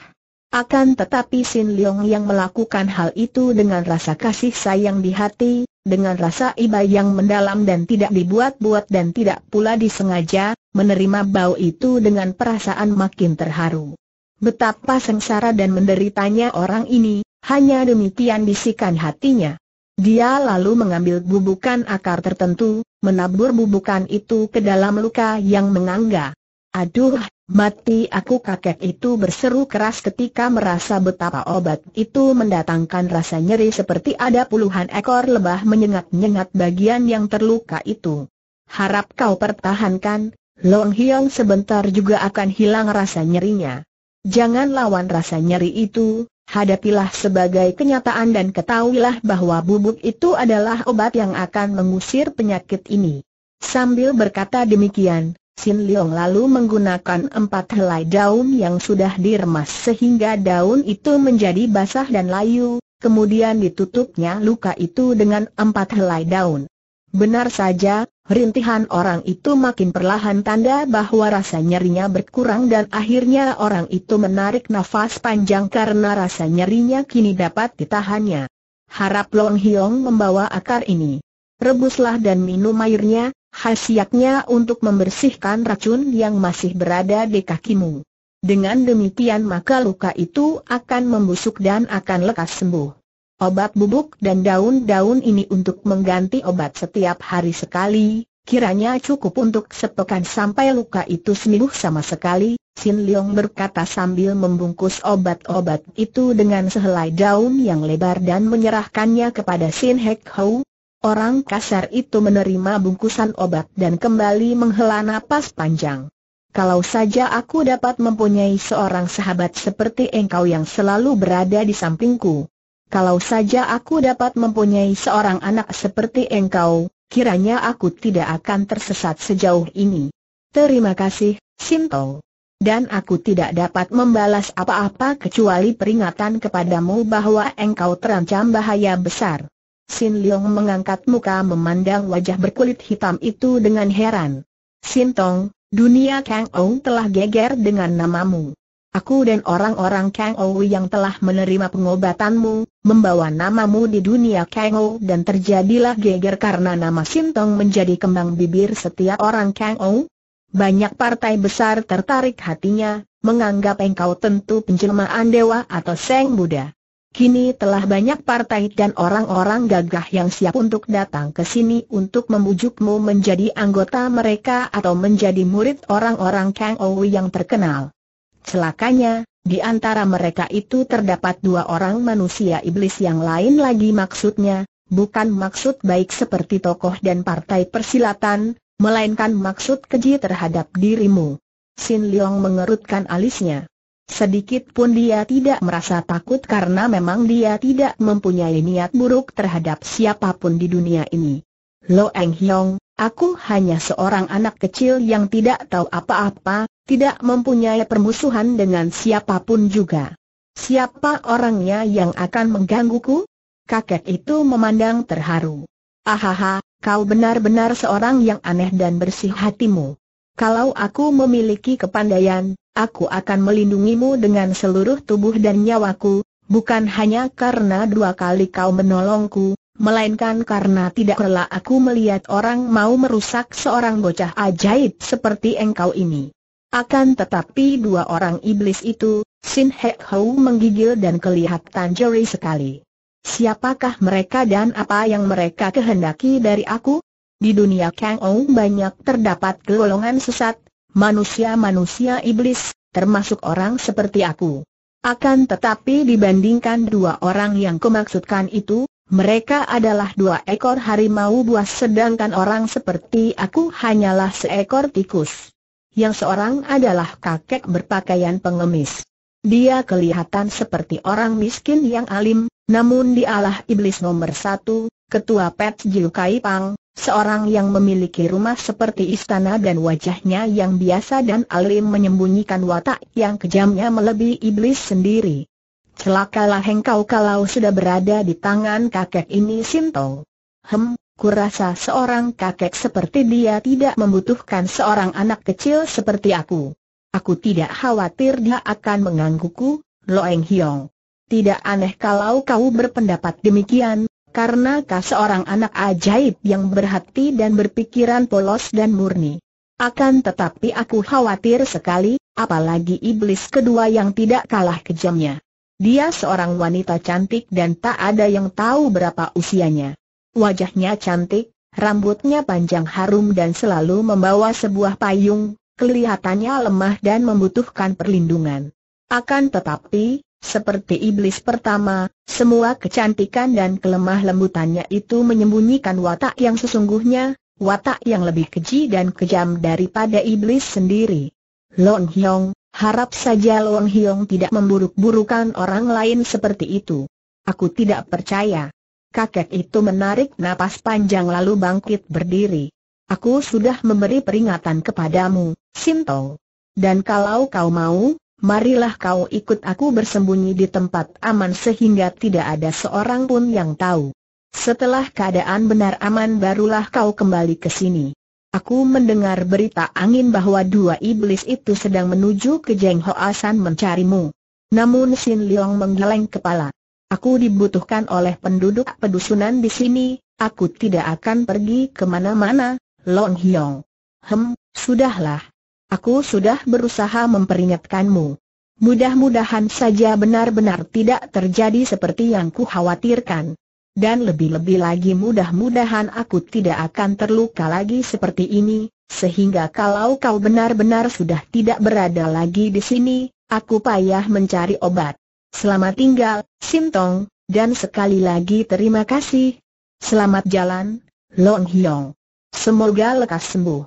Akan tetapi Sin Leong yang melakukan hal itu dengan rasa kasih sayang di hati, dengan rasa iba yang mendalam dan tidak dibuat-buat dan tidak pula disengaja, menerima bau itu dengan perasaan makin terharu. Betapa sengsara dan menderitanya orang ini, hanya demikian bisikan hatinya. Dia lalu mengambil bubukan akar tertentu, menabur bubukan itu ke dalam luka yang menganga. Aduh, mati aku! Kakek itu berseru keras ketika merasa betapa obat itu mendatangkan rasa nyeri seperti ada puluhan ekor lebah menyengat-nyengat bagian yang terluka itu. Harap kau pertahankan, Long Hiong, sebentar juga akan hilang rasa nyerinya. Jangan lawan rasa nyeri itu, hadapilah sebagai kenyataan dan ketahuilah bahwa bubuk itu adalah obat yang akan mengusir penyakit ini. Sambil berkata demikian, Sin Leong lalu menggunakan 4 helai daun yang sudah diremas sehingga daun itu menjadi basah dan layu, kemudian ditutupnya luka itu dengan 4 helai daun. Benar saja, rintihan orang itu makin perlahan, tanda bahwa rasa nyerinya berkurang dan akhirnya orang itu menarik nafas panjang karena rasa nyerinya kini dapat ditahannya. Harap Long Hiong membawa akar ini. Rebuslah dan minum airnya, khasiatnya untuk membersihkan racun yang masih berada di kakimu. Dengan demikian maka luka itu akan membusuk dan akan lekas sembuh. Obat bubuk dan daun-daun ini untuk mengganti obat setiap hari sekali, kiranya cukup untuk sepekan sampai luka itu sembuh sama sekali, Sin Leong berkata sambil membungkus obat-obat itu dengan sehelai daun yang lebar dan menyerahkannya kepada Sin Hek Hau. Orang kasar itu menerima bungkusan obat dan kembali menghela napas panjang. Kalau saja aku dapat mempunyai seorang sahabat seperti engkau yang selalu berada di sampingku. Kalau saja aku dapat mempunyai seorang anak seperti engkau, kiranya aku tidak akan tersesat sejauh ini. Terima kasih, Sinto. Dan aku tidak dapat membalas apa-apa kecuali peringatan kepadamu bahwa engkau terancam bahaya besar. Sin Leong mengangkat muka memandang wajah berkulit hitam itu dengan heran. Sin Tong, dunia Kang Ou telah geger dengan namamu. Aku dan orang-orang Kang Ou yang telah menerima pengobatanmu, membawa namamu di dunia Kang Ou dan terjadilah geger karena nama Sin Tong menjadi kembang bibir setiap orang Kang Ou. Banyak partai besar tertarik hatinya, menganggap engkau tentu penjelmaan dewa atau Seng Buddha. Kini telah banyak partai dan orang-orang gagah yang siap untuk datang ke sini untuk membujukmu menjadi anggota mereka atau menjadi murid orang-orang Kang Ou yang terkenal. Celakanya, di antara mereka itu terdapat 2 orang manusia iblis yang lain lagi, maksudnya bukan maksud baik seperti tokoh dan partai persilatan, melainkan maksud keji terhadap dirimu. Sin Leong mengerutkan alisnya. Sedikit pun dia tidak merasa takut karena memang dia tidak mempunyai niat buruk terhadap siapapun di dunia ini. Loeng Hiong, aku hanya seorang anak kecil yang tidak tahu apa-apa, tidak mempunyai permusuhan dengan siapapun juga. Siapa orangnya yang akan menggangguku? Kakek itu memandang terharu. Ahaha, kau benar-benar seorang yang aneh dan bersih hatimu. Kalau aku memiliki kepandaian, aku akan melindungimu dengan seluruh tubuh dan nyawaku, bukan hanya karena 2 kali kau menolongku, melainkan karena tidak rela aku melihat orang mau merusak seorang bocah ajaib seperti engkau ini. Akan tetapi 2 orang iblis itu, Sin Hek Hau menggigil dan kelihatan jeri sekali. Siapakah mereka dan apa yang mereka kehendaki dari aku? Di dunia Kang Ou banyak terdapat golongan sesat, manusia-manusia iblis, termasuk orang seperti aku. Akan tetapi dibandingkan 2 orang yang kumaksudkan itu, mereka adalah 2 ekor harimau buas, sedangkan orang seperti aku hanyalah seekor tikus. Yang seorang adalah kakek berpakaian pengemis. Dia kelihatan seperti orang miskin yang alim, namun dialah iblis nomor 1, ketua Pet Jiu Kai Pang. Seorang yang memiliki rumah seperti istana dan wajahnya yang biasa dan alim menyembunyikan watak yang kejamnya melebihi iblis sendiri. Celakalah engkau kalau sudah berada di tangan kakek ini, Sinto. Kurasa seorang kakek seperti dia tidak membutuhkan seorang anak kecil seperti aku. Aku tidak khawatir dia akan menggangguku, Loeng Hiong. Tidak aneh kalau kau berpendapat demikian, karena kau seorang anak ajaib yang berhati dan berpikiran polos dan murni. Akan tetapi aku khawatir sekali, apalagi iblis kedua yang tidak kalah kejamnya. Dia seorang wanita cantik dan tak ada yang tahu berapa usianya. Wajahnya cantik, rambutnya panjang harum dan selalu membawa sebuah payung, kelihatannya lemah dan membutuhkan perlindungan. Akan tetapi, seperti iblis pertama, semua kecantikan dan kelemah lembutannya itu menyembunyikan watak yang sesungguhnya, watak yang lebih keji dan kejam daripada iblis sendiri. Loeng Hiong, harap saja Loeng Hiong tidak memburuk-burukan orang lain seperti itu. Aku tidak percaya. Kakek itu menarik napas panjang lalu bangkit berdiri. Aku sudah memberi peringatan kepadamu, Sintong. Dan kalau kau mau, marilah kau ikut aku bersembunyi di tempat aman sehingga tidak ada seorang pun yang tahu. Setelah keadaan benar aman barulah kau kembali ke sini. Aku mendengar berita angin bahwa dua iblis itu sedang menuju ke Jeng Hoa San mencarimu. Namun Sin Leong menggeleng kepala. Aku dibutuhkan oleh penduduk pedusunan di sini. Aku tidak akan pergi kemana-mana, Loeng Hiong. Sudahlah. Aku sudah berusaha memperingatkanmu. Mudah-mudahan saja benar-benar tidak terjadi seperti yang kukhawatirkan. Dan lebih-lebih lagi mudah-mudahan aku tidak akan terluka lagi seperti ini, sehingga kalau kau benar-benar sudah tidak berada lagi di sini, aku payah mencari obat. Selamat tinggal, Sintong, dan sekali lagi terima kasih. Selamat jalan, Loeng Hiong. Semoga lekas sembuh.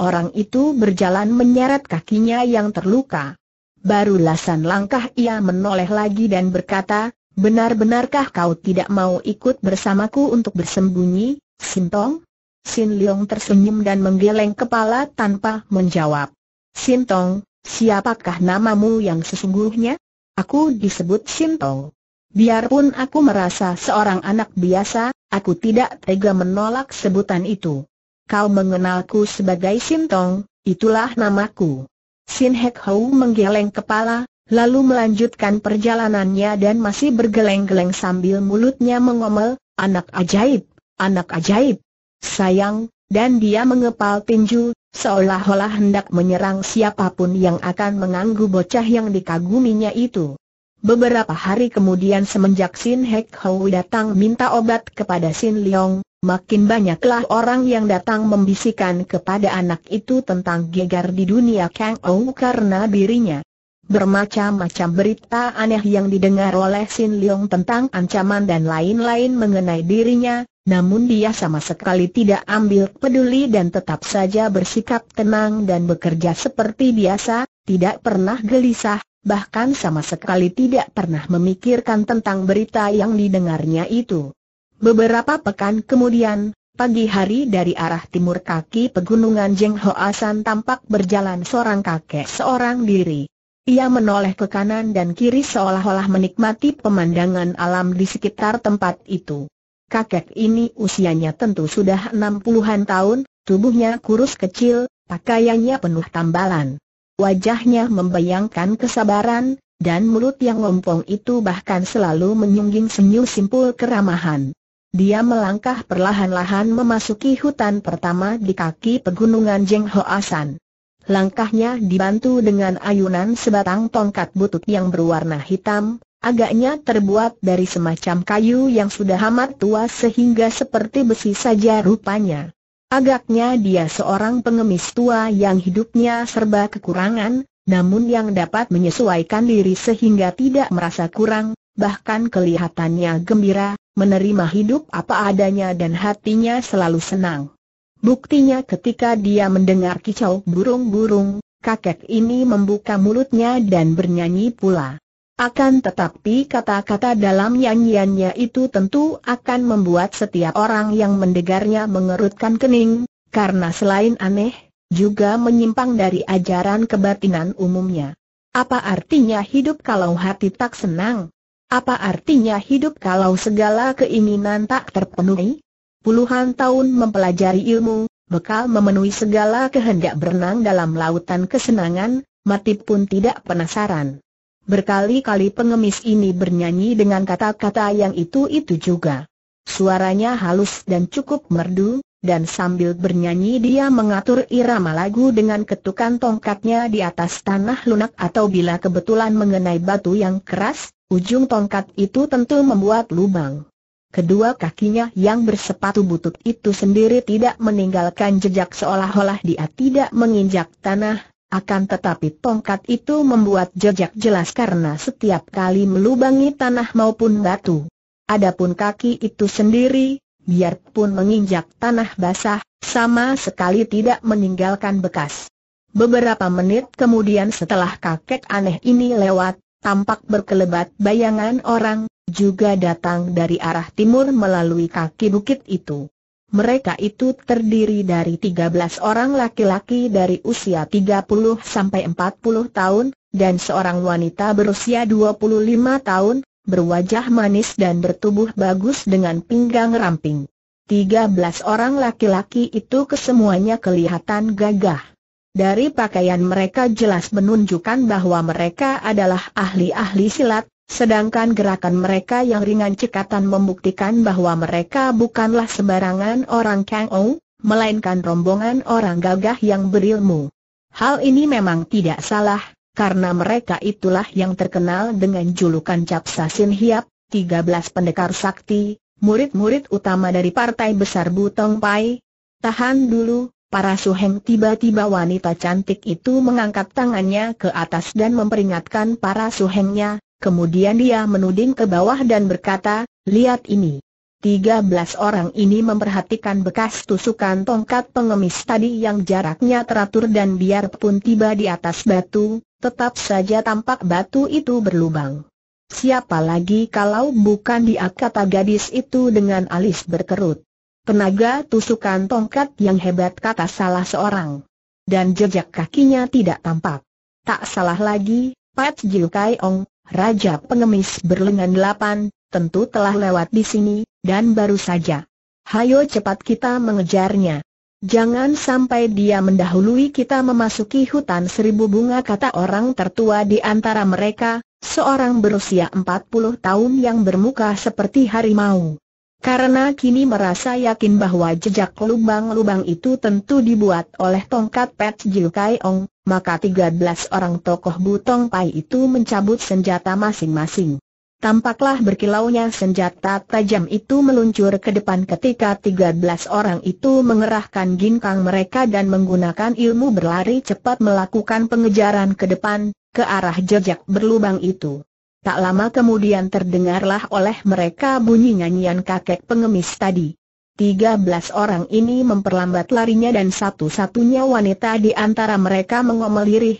Orang itu berjalan menyeret kakinya yang terluka. Baru lasan langkah ia menoleh lagi dan berkata, benar-benarkah kau tidak mau ikut bersamaku untuk bersembunyi, Sintong? Sin Leong tersenyum dan menggeleng kepala tanpa menjawab. Sintong, siapakah namamu yang sesungguhnya? Aku disebut Sintong. Biarpun aku merasa seorang anak biasa, aku tidak tega menolak sebutan itu. Kau mengenalku sebagai Sintong, itulah namaku. Sin Hek Hou menggeleng kepala, lalu melanjutkan perjalanannya dan masih bergeleng-geleng sambil mulutnya mengomel, anak ajaib, anak ajaib. Sayang, dan dia mengepal tinju, seolah-olah hendak menyerang siapapun yang akan mengganggu bocah yang dikaguminya itu. Beberapa hari kemudian semenjak Sin Hek Hou datang minta obat kepada Sin Leong, makin banyaklah orang yang datang membisikkan kepada anak itu tentang gegar di dunia Kang Ou karena dirinya. Bermacam-macam berita aneh yang didengar oleh Sin Leong tentang ancaman dan lain-lain mengenai dirinya, namun dia sama sekali tidak ambil peduli dan tetap saja bersikap tenang dan bekerja seperti biasa, tidak pernah gelisah, bahkan sama sekali tidak pernah memikirkan tentang berita yang didengarnya itu. Beberapa pekan kemudian, pagi hari dari arah timur kaki pegunungan Jeng Hoa San tampak berjalan seorang kakek seorang diri. Ia menoleh ke kanan dan kiri seolah-olah menikmati pemandangan alam di sekitar tempat itu. Kakek ini usianya tentu sudah 60-an tahun, tubuhnya kurus kecil, pakaiannya penuh tambalan. Wajahnya membayangkan kesabaran, dan mulut yang ngompong itu bahkan selalu menyungging senyum simpul keramahan. Dia melangkah perlahan-lahan memasuki hutan pertama di kaki pegunungan Jeng Hoa San. Langkahnya dibantu dengan ayunan sebatang tongkat butut yang berwarna hitam, agaknya terbuat dari semacam kayu yang sudah amat tua sehingga seperti besi saja rupanya. Agaknya dia seorang pengemis tua yang hidupnya serba kekurangan, namun yang dapat menyesuaikan diri sehingga tidak merasa kurang, bahkan kelihatannya gembira, menerima hidup apa adanya dan hatinya selalu senang. Buktinya ketika dia mendengar kicau burung-burung, kakek ini membuka mulutnya dan bernyanyi pula. Akan tetapi kata-kata dalam nyanyiannya itu tentu akan membuat setiap orang yang mendengarnya mengerutkan kening, karena selain aneh, juga menyimpang dari ajaran kebatinan umumnya. Apa artinya hidup kalau hati tak senang? Apa artinya hidup kalau segala keinginan tak terpenuhi? Puluhan tahun mempelajari ilmu, bekal memenuhi segala kehendak berenang dalam lautan kesenangan, mati pun tidak penasaran. Berkali-kali pengemis ini bernyanyi dengan kata-kata yang itu-itu juga. Suaranya halus dan cukup merdu, dan sambil bernyanyi dia mengatur irama lagu dengan ketukan tongkatnya di atas tanah lunak atau bila kebetulan mengenai batu yang keras, ujung tongkat itu tentu membuat lubang. Kedua kakinya yang bersepatu butut itu sendiri tidak meninggalkan jejak seolah-olah dia tidak menginjak tanah. Akan tetapi tongkat itu membuat jejak jelas karena setiap kali melubangi tanah maupun batu. Adapun kaki itu sendiri, biarpun menginjak tanah basah, sama sekali tidak meninggalkan bekas. Beberapa menit kemudian setelah kakek aneh ini lewat, tampak berkelebat bayangan orang, juga datang dari arah timur melalui kaki bukit itu. Mereka itu terdiri dari 13 orang laki-laki dari usia 30 sampai 40 tahun, dan seorang wanita berusia 25 tahun, berwajah manis dan bertubuh bagus dengan pinggang ramping. 13 orang laki-laki itu kesemuanya kelihatan gagah. Dari pakaian mereka jelas menunjukkan bahwa mereka adalah ahli-ahli silat. Sedangkan gerakan mereka yang ringan cekatan membuktikan bahwa mereka bukanlah sembarangan orang Kang-Ou, melainkan rombongan orang gagah yang berilmu. Hal ini memang tidak salah, karena mereka itulah yang terkenal dengan julukan Cap Sasin Hiap, 13 pendekar sakti, murid-murid utama dari partai besar Butong Pai. Tahan dulu, para suheng, tiba-tiba wanita cantik itu mengangkat tangannya ke atas dan memperingatkan para suhengnya. Kemudian dia menuding ke bawah dan berkata, lihat ini. 13 orang ini memperhatikan bekas tusukan tongkat pengemis tadi yang jaraknya teratur dan biarpun tiba di atas batu, tetap saja tampak batu itu berlubang. Siapa lagi kalau bukan dia, kata gadis itu dengan alis berkerut. Tenaga tusukan tongkat yang hebat, kata salah seorang. Dan jejak kakinya tidak tampak. Tak salah lagi, Pat Jiu Kai Ong, raja pengemis berlengan 8, tentu telah lewat di sini, dan baru saja. Hayo cepat kita mengejarnya. Jangan sampai dia mendahului kita memasuki hutan seribu bunga, kata orang tertua di antara mereka, seorang berusia 40 tahun yang bermuka seperti harimau. Karena kini merasa yakin bahwa jejak lubang-lubang itu tentu dibuat oleh tongkat Pat Jiu Kai Ong, maka 13 orang tokoh Butong Pai itu mencabut senjata masing-masing. Tampaklah berkilaunya senjata tajam itu meluncur ke depan ketika 13 orang itu mengerahkan ginkang mereka dan menggunakan ilmu berlari cepat melakukan pengejaran ke depan, ke arah jejak berlubang itu. Tak lama kemudian terdengarlah oleh mereka bunyi nyanyian kakek pengemis tadi. 13 orang ini memperlambat larinya dan satu-satunya wanita di antara mereka mengomel lirih,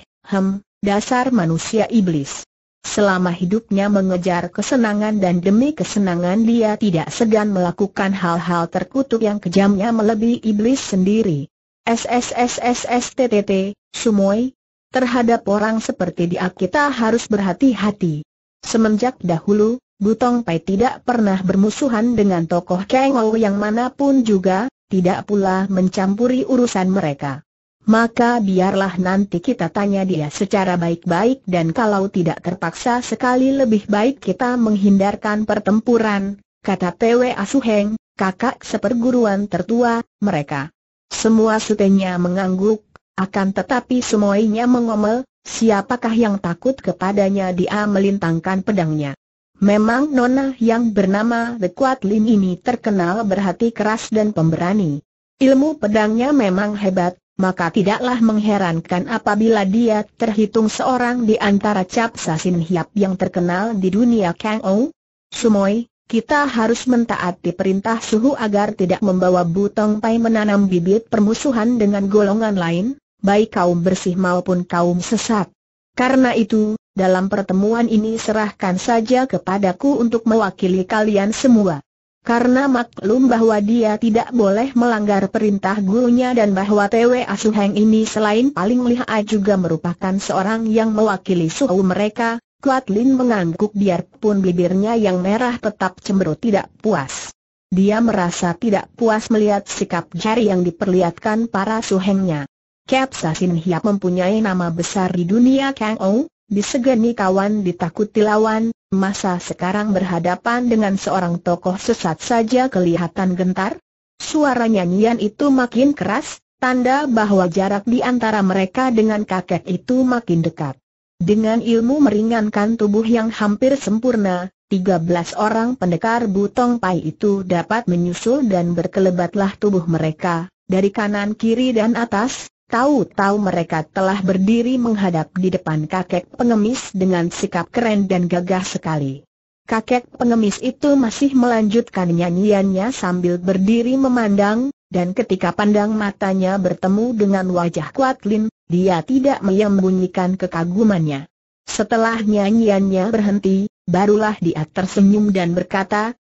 dasar manusia iblis. Selama hidupnya mengejar kesenangan dan demi kesenangan dia tidak segan melakukan hal-hal terkutuk yang kejamnya melebihi iblis sendiri. SSSSSTTT, Sumoi. Terhadap orang seperti dia kita harus berhati-hati. Semenjak dahulu, Butong Pai tidak pernah bermusuhan dengan tokoh Kang-Ou yang manapun juga, tidak pula mencampuri urusan mereka. Maka biarlah nanti kita tanya dia secara baik-baik dan kalau tidak terpaksa sekali lebih baik kita menghindarkan pertempuran, kata Twe Asuheng, kakak seperguruan tertua mereka. Semua sutenya mengangguk, akan tetapi semuanya mengomel, siapakah yang takut kepadanya? Dia melintangkan pedangnya. Memang nona yang bernama The Kuat Lin ini terkenal berhati keras dan pemberani. Ilmu pedangnya memang hebat, maka tidaklah mengherankan apabila dia terhitung seorang di antara Cap Sasin Hiap yang terkenal di dunia Kang-Ou. Sumoi, kita harus mentaati perintah suhu agar tidak membawa Butong Pai menanam bibit permusuhan dengan golongan lain, baik kaum bersih maupun kaum sesat. Karena itu, dalam pertemuan ini serahkan saja kepadaku untuk mewakili kalian semua. Karena maklum bahwa dia tidak boleh melanggar perintah gurunya dan bahwa Twe Asuheng ini selain paling lihai juga merupakan seorang yang mewakili suhu mereka, Kuat Lin mengangguk biarpun bibirnya yang merah tetap cemberut tidak puas. Dia merasa tidak puas melihat sikap jari yang diperlihatkan para suhengnya. Cap Sasin Hiap mempunyai nama besar di dunia Kang-Ou, disegani kawan ditakuti lawan, masa sekarang berhadapan dengan seorang tokoh sesat saja kelihatan gentar? Suara nyanyian itu makin keras, tanda bahwa jarak di antara mereka dengan kakek itu makin dekat. Dengan ilmu meringankan tubuh yang hampir sempurna, 13 orang pendekar Butong Pai itu dapat menyusul dan berkelebatlah tubuh mereka, dari kanan kiri dan atas. Tahu-tahu mereka telah berdiri menghadap di depan kakek pengemis dengan sikap keren dan gagah sekali. Kakek pengemis itu masih melanjutkan nyanyiannya sambil berdiri memandang, dan ketika pandang matanya bertemu dengan wajah Kwat Lin, dia tidak menyembunyikan kekagumannya. Setelah nyanyiannya berhenti, barulah dia tersenyum dan berkata,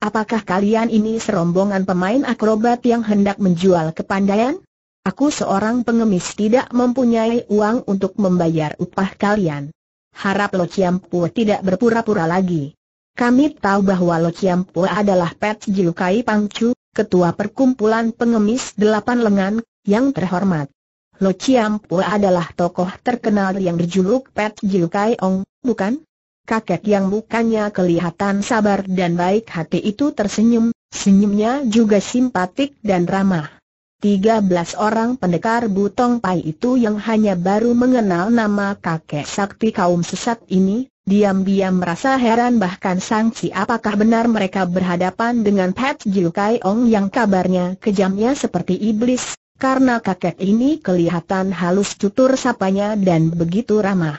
apakah kalian ini serombongan pemain akrobat yang hendak menjual kepandaian? Aku seorang pengemis tidak mempunyai uang untuk membayar upah kalian. Harap Lo Chiam Pu tidak berpura-pura lagi. Kami tahu bahwa Lo Chiam Pu adalah Pet Jilukai Pangcu, ketua perkumpulan pengemis 8 lengan, yang terhormat. Lo Chiam Pu adalah tokoh terkenal yang berjuluk Pet Jilukai Ong, bukan? Kakek yang mukanya kelihatan sabar dan baik hati itu tersenyum, senyumnya juga simpatik dan ramah. 13 orang pendekar Butong Pai itu yang hanya baru mengenal nama kakek sakti kaum sesat ini, diam-diam merasa heran bahkan sangsi apakah benar mereka berhadapan dengan Pet Jilukai Ong yang kabarnya kejamnya seperti iblis, karena kakek ini kelihatan halus tutur sapanya dan begitu ramah.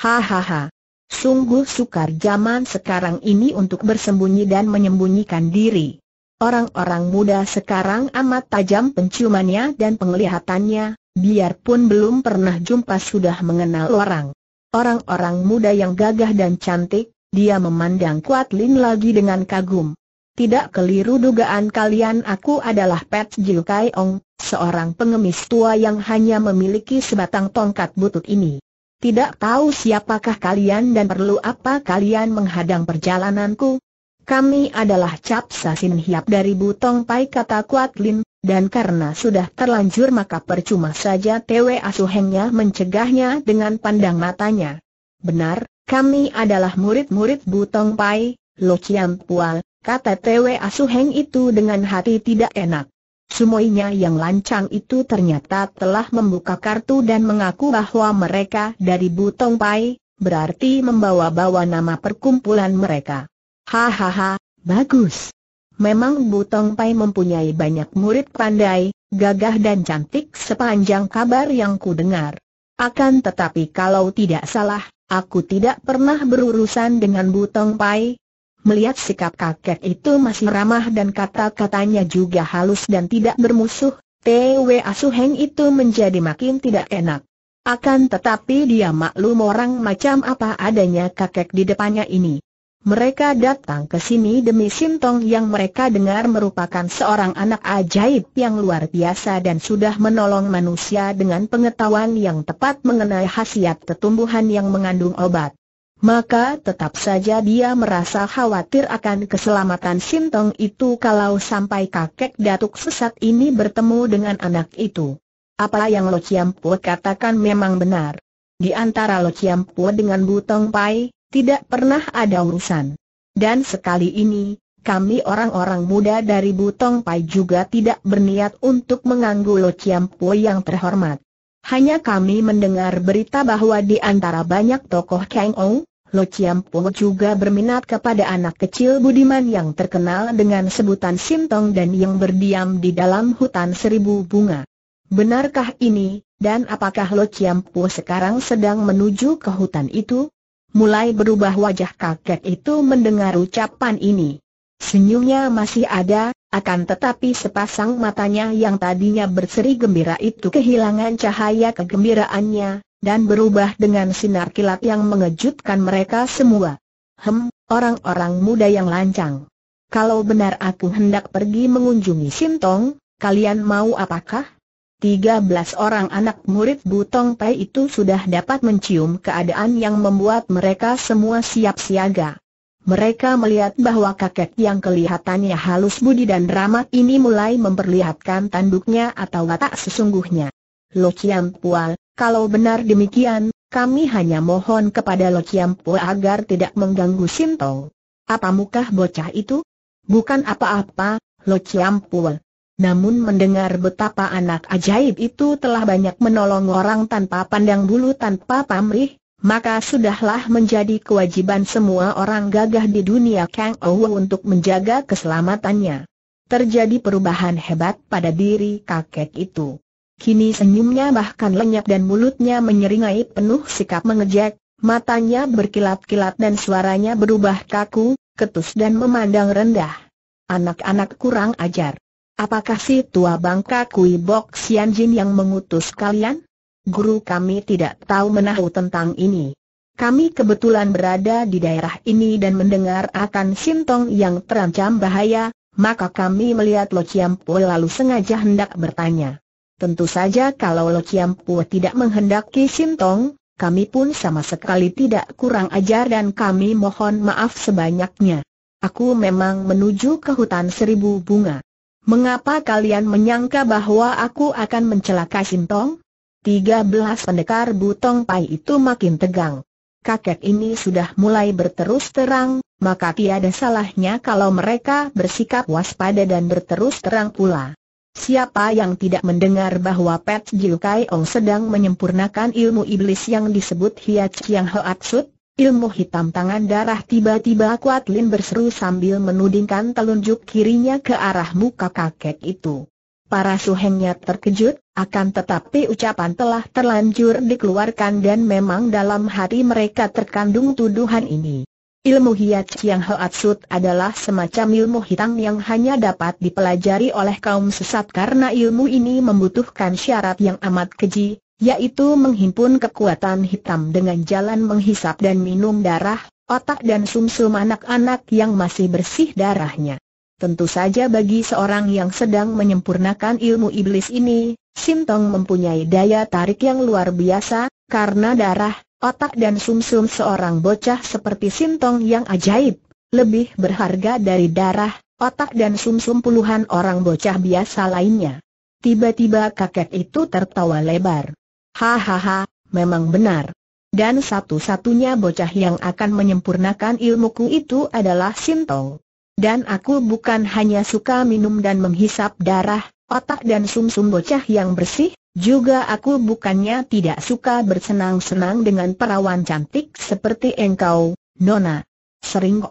Hahaha, sungguh sukar zaman sekarang ini untuk bersembunyi dan menyembunyikan diri. Orang-orang muda sekarang amat tajam penciumannya dan penglihatannya, biarpun belum pernah jumpa sudah mengenal orang. Orang-orang muda yang gagah dan cantik, dia memandang Kwat Lin lagi dengan kagum. Tidak keliru dugaan kalian, aku adalah Pet Jilukai Ong, seorang pengemis tua yang hanya memiliki sebatang tongkat butut ini. Tidak tahu siapakah kalian dan perlu apa kalian menghadang perjalananku? Kami adalah Capsa Sin Hiap dari Butong Pai, kata Kwat Lin, dan karena sudah terlanjur maka percuma saja Twe Asuhengnya mencegahnya dengan pandang matanya. Benar, kami adalah murid-murid Butong Pai, Lo Chiam Pual, kata Twe Asuheng itu dengan hati tidak enak. Sumoinya yang lancang itu ternyata telah membuka kartu dan mengaku bahwa mereka dari Butong Pai, berarti membawa-bawa nama perkumpulan mereka. Hahaha, bagus. Memang Butong Pai mempunyai banyak murid pandai, gagah dan cantik sepanjang kabar yang ku dengar. Akan tetapi kalau tidak salah, aku tidak pernah berurusan dengan Butong Pai. Melihat sikap kakek itu masih ramah dan kata-katanya juga halus dan tidak bermusuh, Twe Asuheng itu menjadi makin tidak enak. Akan tetapi dia maklum orang macam apa adanya kakek di depannya ini. Mereka datang ke sini demi Sintong yang mereka dengar merupakan seorang anak ajaib yang luar biasa dan sudah menolong manusia dengan pengetahuan yang tepat mengenai khasiat tumbuhan yang mengandung obat. Maka tetap saja dia merasa khawatir akan keselamatan Sintong itu kalau sampai kakek datuk sesat ini bertemu dengan anak itu. Apa yang Lo Chiam Pu katakan memang benar. Di antara Lo Chiam Pu dengan Butong Pai tidak pernah ada urusan. Dan sekali ini, kami orang-orang muda dari Butong Pai juga tidak berniat untuk mengganggu Lo Chiam Pu yang terhormat. Hanya kami mendengar berita bahwa di antara banyak tokoh Kang Ou, Lo Chiam Pu juga berminat kepada anak kecil budiman yang terkenal dengan sebutan Sintong dan yang berdiam di dalam hutan 1000 bunga. Benarkah ini, dan apakah Lo Chiam Pu sekarang sedang menuju ke hutan itu? Mulai berubah wajah kakek itu mendengar ucapan ini. Senyumnya masih ada, akan tetapi sepasang matanya yang tadinya berseri gembira itu kehilangan cahaya kegembiraannya, dan berubah dengan sinar kilat yang mengejutkan mereka semua. Orang-orang muda yang lancang. Kalau benar aku hendak pergi mengunjungi Sintong, kalian mau apakah? 13 orang anak murid Butong Pai itu sudah dapat mencium keadaan yang membuat mereka semua siap siaga. Mereka melihat bahwa kakek yang kelihatannya halus budi dan ramah ini mulai memperlihatkan tanduknya atau watak sesungguhnya. Lo Chiam Pual, kalau benar demikian, Kami hanya mohon kepada Lo Chiam Po agar tidak mengganggu Sintong. Apa mukah bocah itu? Bukan apa-apa, Lo Chiam Po. Namun mendengar betapa anak ajaib itu telah banyak menolong orang tanpa pandang bulu tanpa pamrih, maka sudahlah menjadi kewajiban semua orang gagah di dunia Kang Ouw untuk menjaga keselamatannya. Terjadi perubahan hebat pada diri kakek itu. Kini senyumnya bahkan lenyap dan mulutnya menyeringai penuh sikap mengejek, matanya berkilat-kilat dan suaranya berubah kaku, ketus dan memandang rendah. Anak-anak kurang ajar. Apakah si tua bangka Kui Bok Sian Jin yang mengutus kalian? Guru kami tidak tahu menahu tentang ini. Kami kebetulan berada di daerah ini dan mendengar akan Sintong yang terancam bahaya, maka kami melihat Lo Chiam Po lalu sengaja hendak bertanya. Tentu saja kalau Lo Chiam Po tidak menghendaki Sintong, kami pun sama sekali tidak kurang ajar dan kami mohon maaf sebanyaknya. Aku memang menuju ke hutan seribu bunga. Mengapa kalian menyangka bahwa aku akan mencelakai Sintong? 13 pendekar Butong Pai itu makin tegang. Kakek ini sudah mulai berterus terang, maka tiada salahnya kalau mereka bersikap waspada dan berterus terang pula. Siapa yang tidak mendengar bahwa Pet Jiu Kai Ong sedang menyempurnakan ilmu iblis yang disebut Hiat Chiang Hoatsut, ilmu hitam tangan darah? Tiba-tiba Kuat Lin berseru sambil menudingkan telunjuk kirinya ke arah muka kakek itu. Para suhengnya terkejut, akan tetapi ucapan telah terlanjur dikeluarkan dan memang dalam hati mereka terkandung tuduhan ini. Ilmu Hiat Chiang Hoatsut adalah semacam ilmu hitam yang hanya dapat dipelajari oleh kaum sesat karena ilmu ini membutuhkan syarat yang amat keji, yaitu menghimpun kekuatan hitam dengan jalan menghisap dan minum darah, otak dan sumsum anak-anak yang masih bersih darahnya. Tentu saja bagi seorang yang sedang menyempurnakan ilmu iblis ini, Sintong mempunyai daya tarik yang luar biasa, karena darah, otak dan sumsum seorang bocah seperti Sintong yang ajaib lebih berharga dari darah, otak dan sumsum puluhan orang bocah biasa lainnya. Tiba-tiba kakek itu tertawa lebar. Hahaha, memang benar. Dan satu-satunya bocah yang akan menyempurnakan ilmuku itu adalah Sintong. Dan aku bukan hanya suka minum dan menghisap darah, otak dan sumsum bocah yang bersih. Juga aku bukannya tidak suka bersenang-senang dengan perawan cantik seperti engkau, Nona. Sering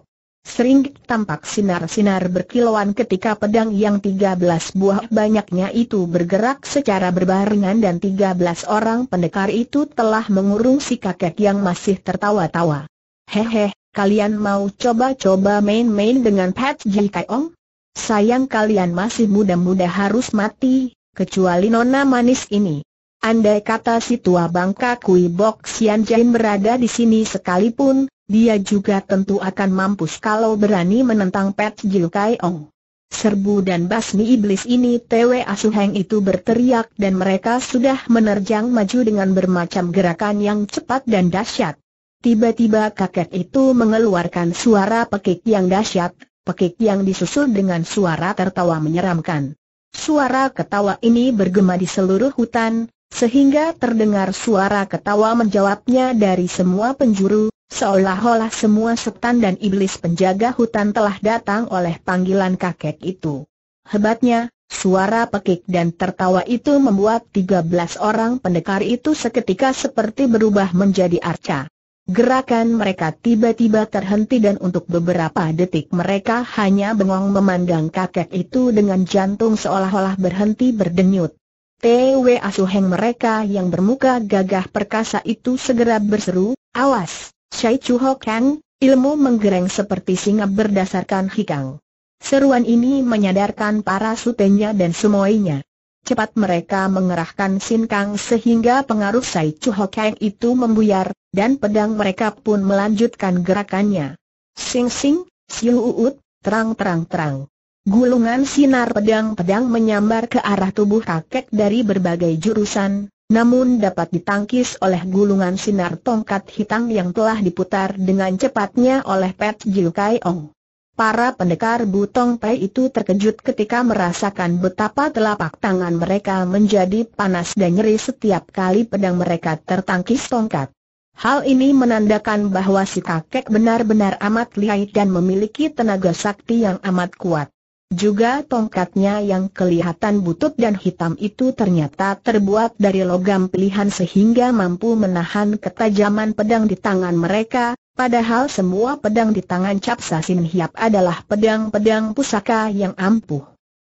tampak sinar-sinar berkilauan ketika pedang yang 13 buah banyaknya itu bergerak secara berbarengan dan 13 orang pendekar itu telah mengurung si kakek yang masih tertawa-tawa. Hehe, kalian mau coba-coba main-main dengan Pat Ji Kai Ong? Sayang kalian masih muda-muda harus mati. Kecuali nona manis ini. Andai kata si tua bangka Kui Bok Sian Jin berada di sini sekalipun, dia juga tentu akan mampus kalau berani menentang Pet Jiu Kai Ong. Serbu dan basmi iblis ini, Twe Asuheng itu berteriak dan mereka sudah menerjang maju dengan bermacam gerakan yang cepat dan dahsyat. Tiba-tiba kakek itu mengeluarkan suara pekik yang dahsyat, pekik yang disusul dengan suara tertawa menyeramkan. Suara ketawa ini bergema di seluruh hutan, sehingga terdengar suara ketawa menjawabnya dari semua penjuru, seolah-olah semua setan dan iblis penjaga hutan telah datang oleh panggilan kakek itu. Hebatnya, suara pekik dan tertawa itu membuat 13 orang pendekar itu seketika seperti berubah menjadi arca. Gerakan mereka tiba-tiba terhenti dan untuk beberapa detik mereka hanya bengong memandang kakek itu dengan jantung seolah-olah berhenti berdenyut. Twe Asuheng mereka yang bermuka gagah perkasa itu segera berseru, "Awas, Syai Chu Ho Kang, ilmu menggereng seperti singa berdasarkan hikang." Seruan ini menyadarkan para sutenya dan semuanya. Cepat mereka mengerahkan sinkang sehingga pengaruh Syai Chu Ho Kang itu membuyar, dan pedang mereka pun melanjutkan gerakannya. Sing-sing, siu-uut, terang-terang-terang. Gulungan sinar pedang-pedang menyambar ke arah tubuh kakek dari berbagai jurusan, namun dapat ditangkis oleh gulungan sinar tongkat hitam yang telah diputar dengan cepatnya oleh Pet Jiu Kai Ong. Para pendekar Butong Pai itu terkejut ketika merasakan betapa telapak tangan mereka menjadi panas dan nyeri setiap kali pedang mereka tertangkis tongkat. Hal ini menandakan bahwa si kakek benar-benar amat lihai dan memiliki tenaga sakti yang amat kuat. Juga tongkatnya yang kelihatan butut dan hitam itu ternyata terbuat dari logam pilihan sehingga mampu menahan ketajaman pedang di tangan mereka, padahal semua pedang di tangan Cap Sasin Hiap adalah pedang-pedang pusaka yang ampuh.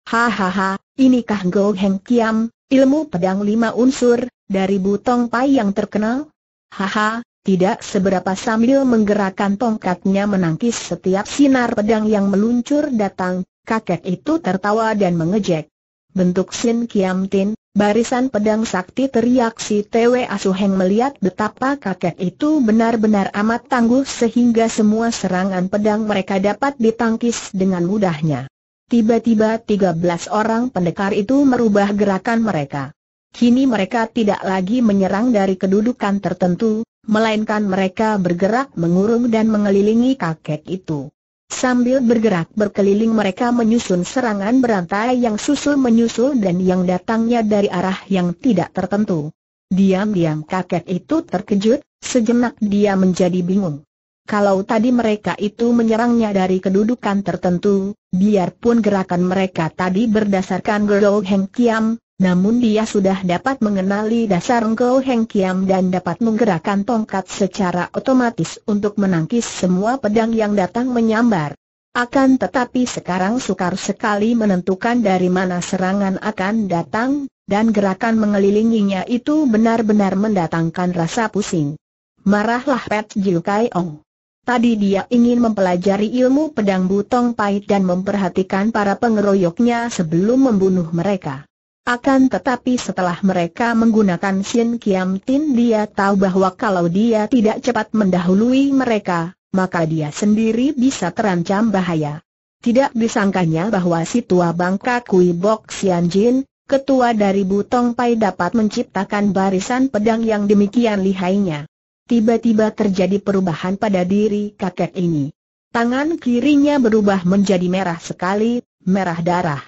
Hahaha, inikah Go Heng Kiam, ilmu pedang 5 unsur, dari Butong Pai yang terkenal? Haha, tidak seberapa. Sambil menggerakkan tongkatnya menangkis setiap sinar pedang yang meluncur datang, kakek itu tertawa dan mengejek. Bentuk Sin Kiam Tin, barisan pedang sakti, teriak si Twe Asuheng melihat betapa kakek itu benar-benar amat tangguh sehingga semua serangan pedang mereka dapat ditangkis dengan mudahnya. Tiba-tiba 13 orang pendekar itu merubah gerakan mereka. Kini mereka tidak lagi menyerang dari kedudukan tertentu, melainkan mereka bergerak mengurung dan mengelilingi kakek itu. Sambil bergerak berkeliling mereka menyusun serangan berantai yang susul-menyusul dan yang datangnya dari arah yang tidak tertentu. Diam-diam kakek itu terkejut, sejenak dia menjadi bingung. Kalau tadi mereka itu menyerangnya dari kedudukan tertentu, biarpun gerakan mereka tadi berdasarkan Go Heng Kiam, namun dia sudah dapat mengenali dasar Go Heng Kiam dan dapat menggerakkan tongkat secara otomatis untuk menangkis semua pedang yang datang menyambar. Akan tetapi sekarang sukar sekali menentukan dari mana serangan akan datang, dan gerakan mengelilinginya itu benar-benar mendatangkan rasa pusing. Marahlah Pet Jiu Kai Ong. Tadi dia ingin mempelajari ilmu pedang Butong Pai dan memperhatikan para pengeroyoknya sebelum membunuh mereka. Akan tetapi setelah mereka menggunakan Sin Kiam Tin, dia tahu bahwa kalau dia tidak cepat mendahului mereka, maka dia sendiri bisa terancam bahaya. Tidak disangkanya bahwa si tua bangka Kui Bok Sian Jin, ketua dari Butong Pai, dapat menciptakan barisan pedang yang demikian lihainya. Tiba-tiba terjadi perubahan pada diri kakek ini. Tangan kirinya berubah menjadi merah sekali, merah darah.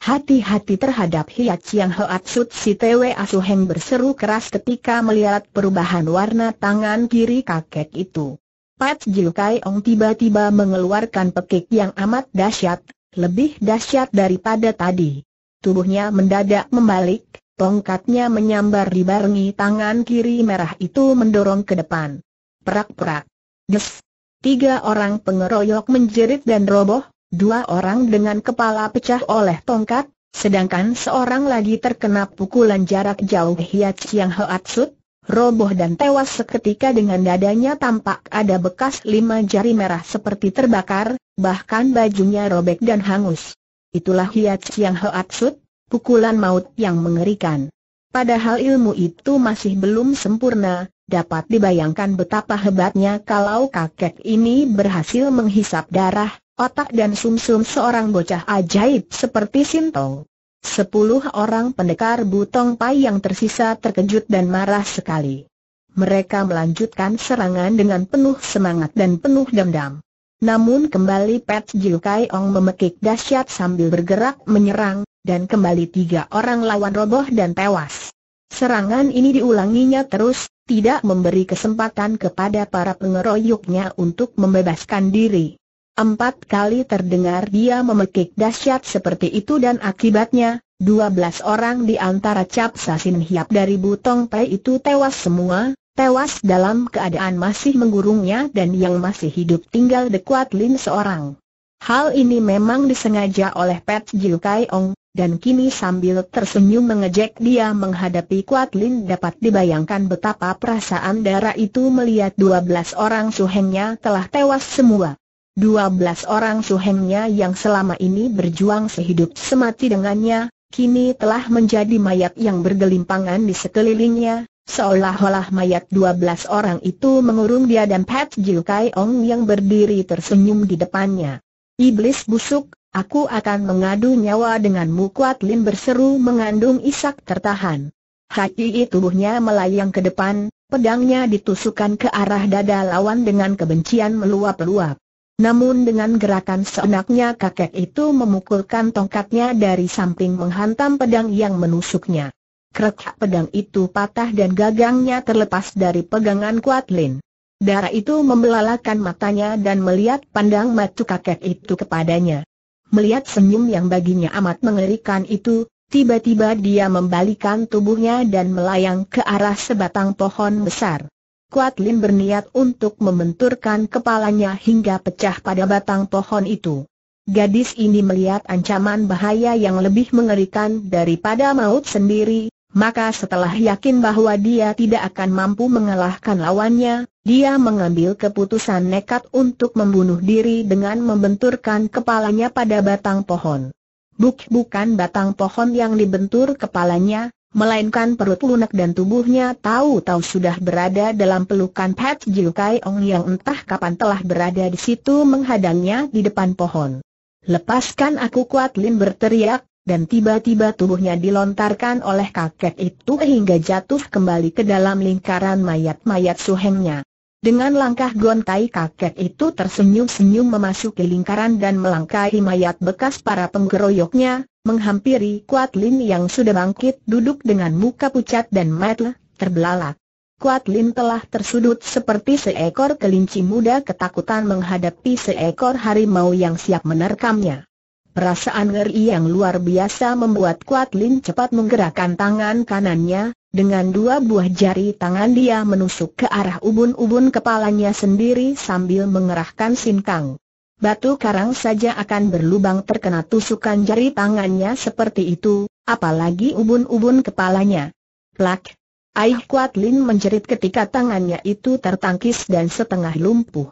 Hati-hati terhadap Hiat Chiang Hoat Sut, si Twe Asuheng berseru keras ketika melihat perubahan warna tangan kiri kakek itu. Pet Jiu Kai Ong tiba-tiba mengeluarkan pekik yang amat dahsyat, lebih dahsyat daripada tadi. Tubuhnya mendadak membalik, tongkatnya menyambar dibarengi tangan kiri merah itu mendorong ke depan. Perak-perak. Des. 3 orang pengeroyok menjerit dan roboh. 2 orang dengan kepala pecah oleh tongkat, sedangkan seorang lagi terkena pukulan jarak jauh Hiat Chiang Hoat Sut, roboh dan tewas seketika. Dengan dadanya tampak ada bekas 5 jari merah seperti terbakar, bahkan bajunya robek dan hangus. Itulah Hiat Chiang Hoat Sut, pukulan maut yang mengerikan. Padahal ilmu itu masih belum sempurna, dapat dibayangkan betapa hebatnya kalau kakek ini berhasil menghisap darah, otak dan sumsum seorang bocah ajaib seperti Sintong. 10 orang pendekar Butong Pai yang tersisa terkejut dan marah sekali. Mereka melanjutkan serangan dengan penuh semangat dan penuh dendam. Namun kembali Pet Jiu Kai Ong memekik dahsyat sambil bergerak menyerang, dan kembali 3 orang lawan roboh dan tewas. Serangan ini diulanginya terus, tidak memberi kesempatan kepada para pengeroyoknya untuk membebaskan diri. 4 kali terdengar dia memekik dahsyat seperti itu dan akibatnya, 12 orang di antara Cap Sasin Hiap dari Butong Pai itu tewas semua, tewas dalam keadaan masih menggurungnya dan yang masih hidup tinggal The Kuat Lin seorang. Hal ini memang disengaja oleh Pet Jiu Kai Ong, dan kini sambil tersenyum mengejek dia menghadapi Kuat Lin. Dapat dibayangkan betapa perasaan darah itu melihat 12 orang suhengnya telah tewas semua. 12 orang suhengnya yang selama ini berjuang sehidup semati dengannya, kini telah menjadi mayat yang bergelimpangan di sekelilingnya, seolah-olah mayat 12 orang itu mengurung dia dan Pet Jiu Kai Ong yang berdiri tersenyum di depannya. Iblis busuk, aku akan mengadu nyawa denganmu, Kuat Lin berseru mengandung isak tertahan. Hati tubuhnya melayang ke depan, pedangnya ditusukkan ke arah dada lawan dengan kebencian meluap-luap. Namun dengan gerakan seenaknya kakek itu memukulkan tongkatnya dari samping menghantam pedang yang menusuknya. Krekak, pedang itu patah dan gagangnya terlepas dari pegangan Kuat Lin. Darah itu membelalakan matanya dan melihat pandang matu kakek itu kepadanya. Melihat senyum yang baginya amat mengerikan itu, tiba-tiba dia membalikan tubuhnya dan melayang ke arah sebatang pohon besar. Kuat Lin berniat untuk membenturkan kepalanya hingga pecah pada batang pohon itu. Gadis ini melihat ancaman bahaya yang lebih mengerikan daripada maut sendiri, maka setelah yakin bahwa dia tidak akan mampu mengalahkan lawannya, dia mengambil keputusan nekat untuk membunuh diri dengan membenturkan kepalanya pada batang pohon. Bukan batang pohon yang dibentur kepalanya, melainkan perut lunak dan tubuhnya tahu-tahu sudah berada dalam pelukan Pat Jiu Kai Ong yang entah kapan telah berada di situ menghadangnya di depan pohon. "Lepaskan aku!" Kuat Lin berteriak, dan tiba-tiba tubuhnya dilontarkan oleh kakek itu hingga jatuh kembali ke dalam lingkaran mayat-mayat suhengnya. Dengan langkah gontai, kakek itu tersenyum-senyum memasuki lingkaran dan melangkahi mayat bekas para penggeroyoknya, menghampiri Kuat Lin yang sudah bangkit duduk dengan muka pucat dan mata terbelalak. Kuat Lin telah tersudut seperti seekor kelinci muda ketakutan menghadapi seekor harimau yang siap menerkamnya. Perasaan ngeri yang luar biasa membuat Kuat Lin cepat menggerakkan tangan kanannya. Dengan dua buah jari tangan dia menusuk ke arah ubun-ubun kepalanya sendiri sambil mengerahkan sinkang. Batu karang saja akan berlubang terkena tusukan jari tangannya seperti itu, apalagi ubun-ubun kepalanya. Plak! Aih, Kuat Lin menjerit ketika tangannya itu tertangkis dan setengah lumpuh.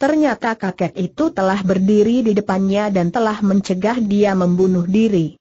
Ternyata kakek itu telah berdiri di depannya dan telah mencegah dia membunuh diri.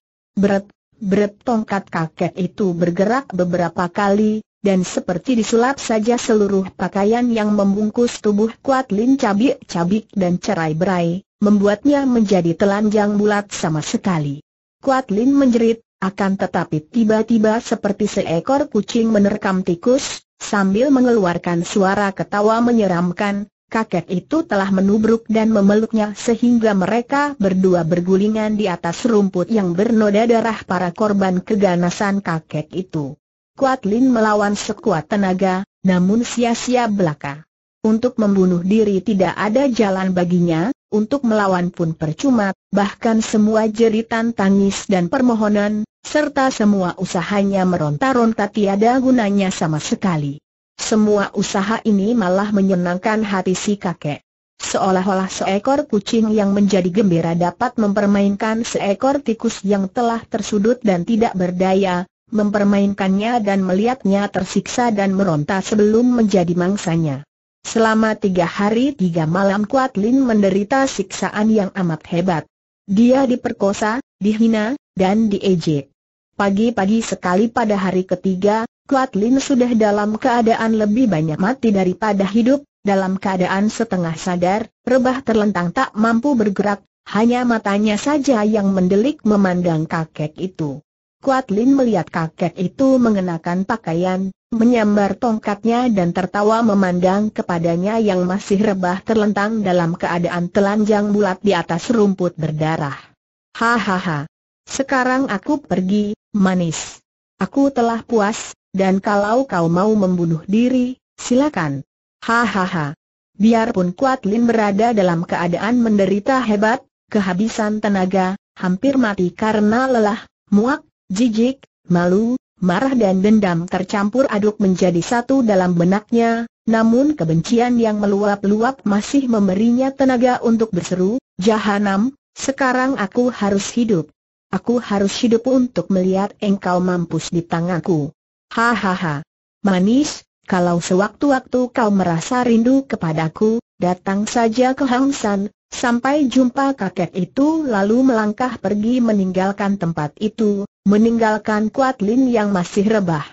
Beret tongkat kakek itu bergerak beberapa kali, dan seperti disulap saja seluruh pakaian yang membungkus tubuh Kuat Lin cabik-cabik dan cerai-berai, membuatnya menjadi telanjang bulat sama sekali. Kuat Lin menjerit, akan tetapi tiba-tiba seperti seekor kucing menerkam tikus, sambil mengeluarkan suara ketawa menyeramkan. Kakek itu telah menubruk dan memeluknya sehingga mereka berdua bergulingan di atas rumput yang bernoda darah para korban keganasan kakek itu. Kuat Lin melawan sekuat tenaga, namun sia-sia belaka. Untuk membunuh diri tidak ada jalan baginya, untuk melawan pun percuma, bahkan semua jeritan tangis dan permohonan, serta semua usahanya meronta-ronta tiada gunanya sama sekali. Semua usaha ini malah menyenangkan hati si kakek. Seolah-olah seekor kucing yang menjadi gembira dapat mempermainkan seekor tikus yang telah tersudut dan tidak berdaya, mempermainkannya dan melihatnya tersiksa dan meronta sebelum menjadi mangsanya. Selama 3 hari 3 malam Kuat Lin menderita siksaan yang amat hebat. Dia diperkosa, dihina, dan diejek. Pagi-pagi sekali pada hari ketiga, Kuat Lin sudah dalam keadaan lebih banyak mati daripada hidup, dalam keadaan setengah sadar, rebah terlentang tak mampu bergerak, hanya matanya saja yang mendelik memandang kakek itu. Kuat Lin melihat kakek itu mengenakan pakaian, menyambar tongkatnya dan tertawa memandang kepadanya yang masih rebah terlentang dalam keadaan telanjang bulat di atas rumput berdarah. "Hahaha. Sekarang aku pergi, manis. Aku telah puas. Dan kalau kau mau membunuh diri, silakan." "Hahaha." Biarpun Kuat Lin berada dalam keadaan menderita hebat, kehabisan tenaga, hampir mati karena lelah, muak, jijik, malu, marah dan dendam tercampur aduk menjadi satu dalam benaknya, namun kebencian yang meluap-luap masih memberinya tenaga untuk berseru, "Jahanam, sekarang aku harus hidup. Aku harus hidup untuk melihat engkau mampus di tanganku. Hahaha. Manis, kalau sewaktu-waktu kau merasa rindu kepadaku, datang saja ke Hang San." Sampai jumpa. Kakek itu lalu melangkah pergi meninggalkan tempat itu, meninggalkan Kuat Lin yang masih rebah.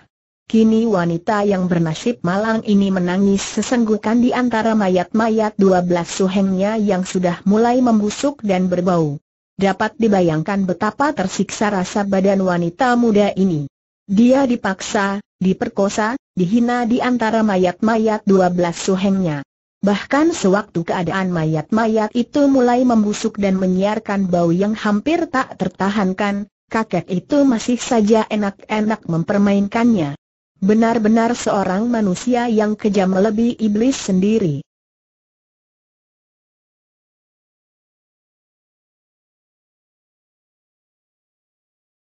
Kini wanita yang bernasib malang ini menangis sesenggukan di antara mayat-mayat 12 suhengnya yang sudah mulai membusuk dan berbau. Dapat dibayangkan betapa tersiksa rasa badan wanita muda ini. Dia dipaksa, diperkosa, dihina di antara mayat-mayat 12 suhengnya. Bahkan sewaktu keadaan mayat-mayat itu mulai membusuk dan menyiarkan bau yang hampir tak tertahankan, kakek itu masih saja enak-enak mempermainkannya. Benar-benar seorang manusia yang kejam melebihi iblis sendiri.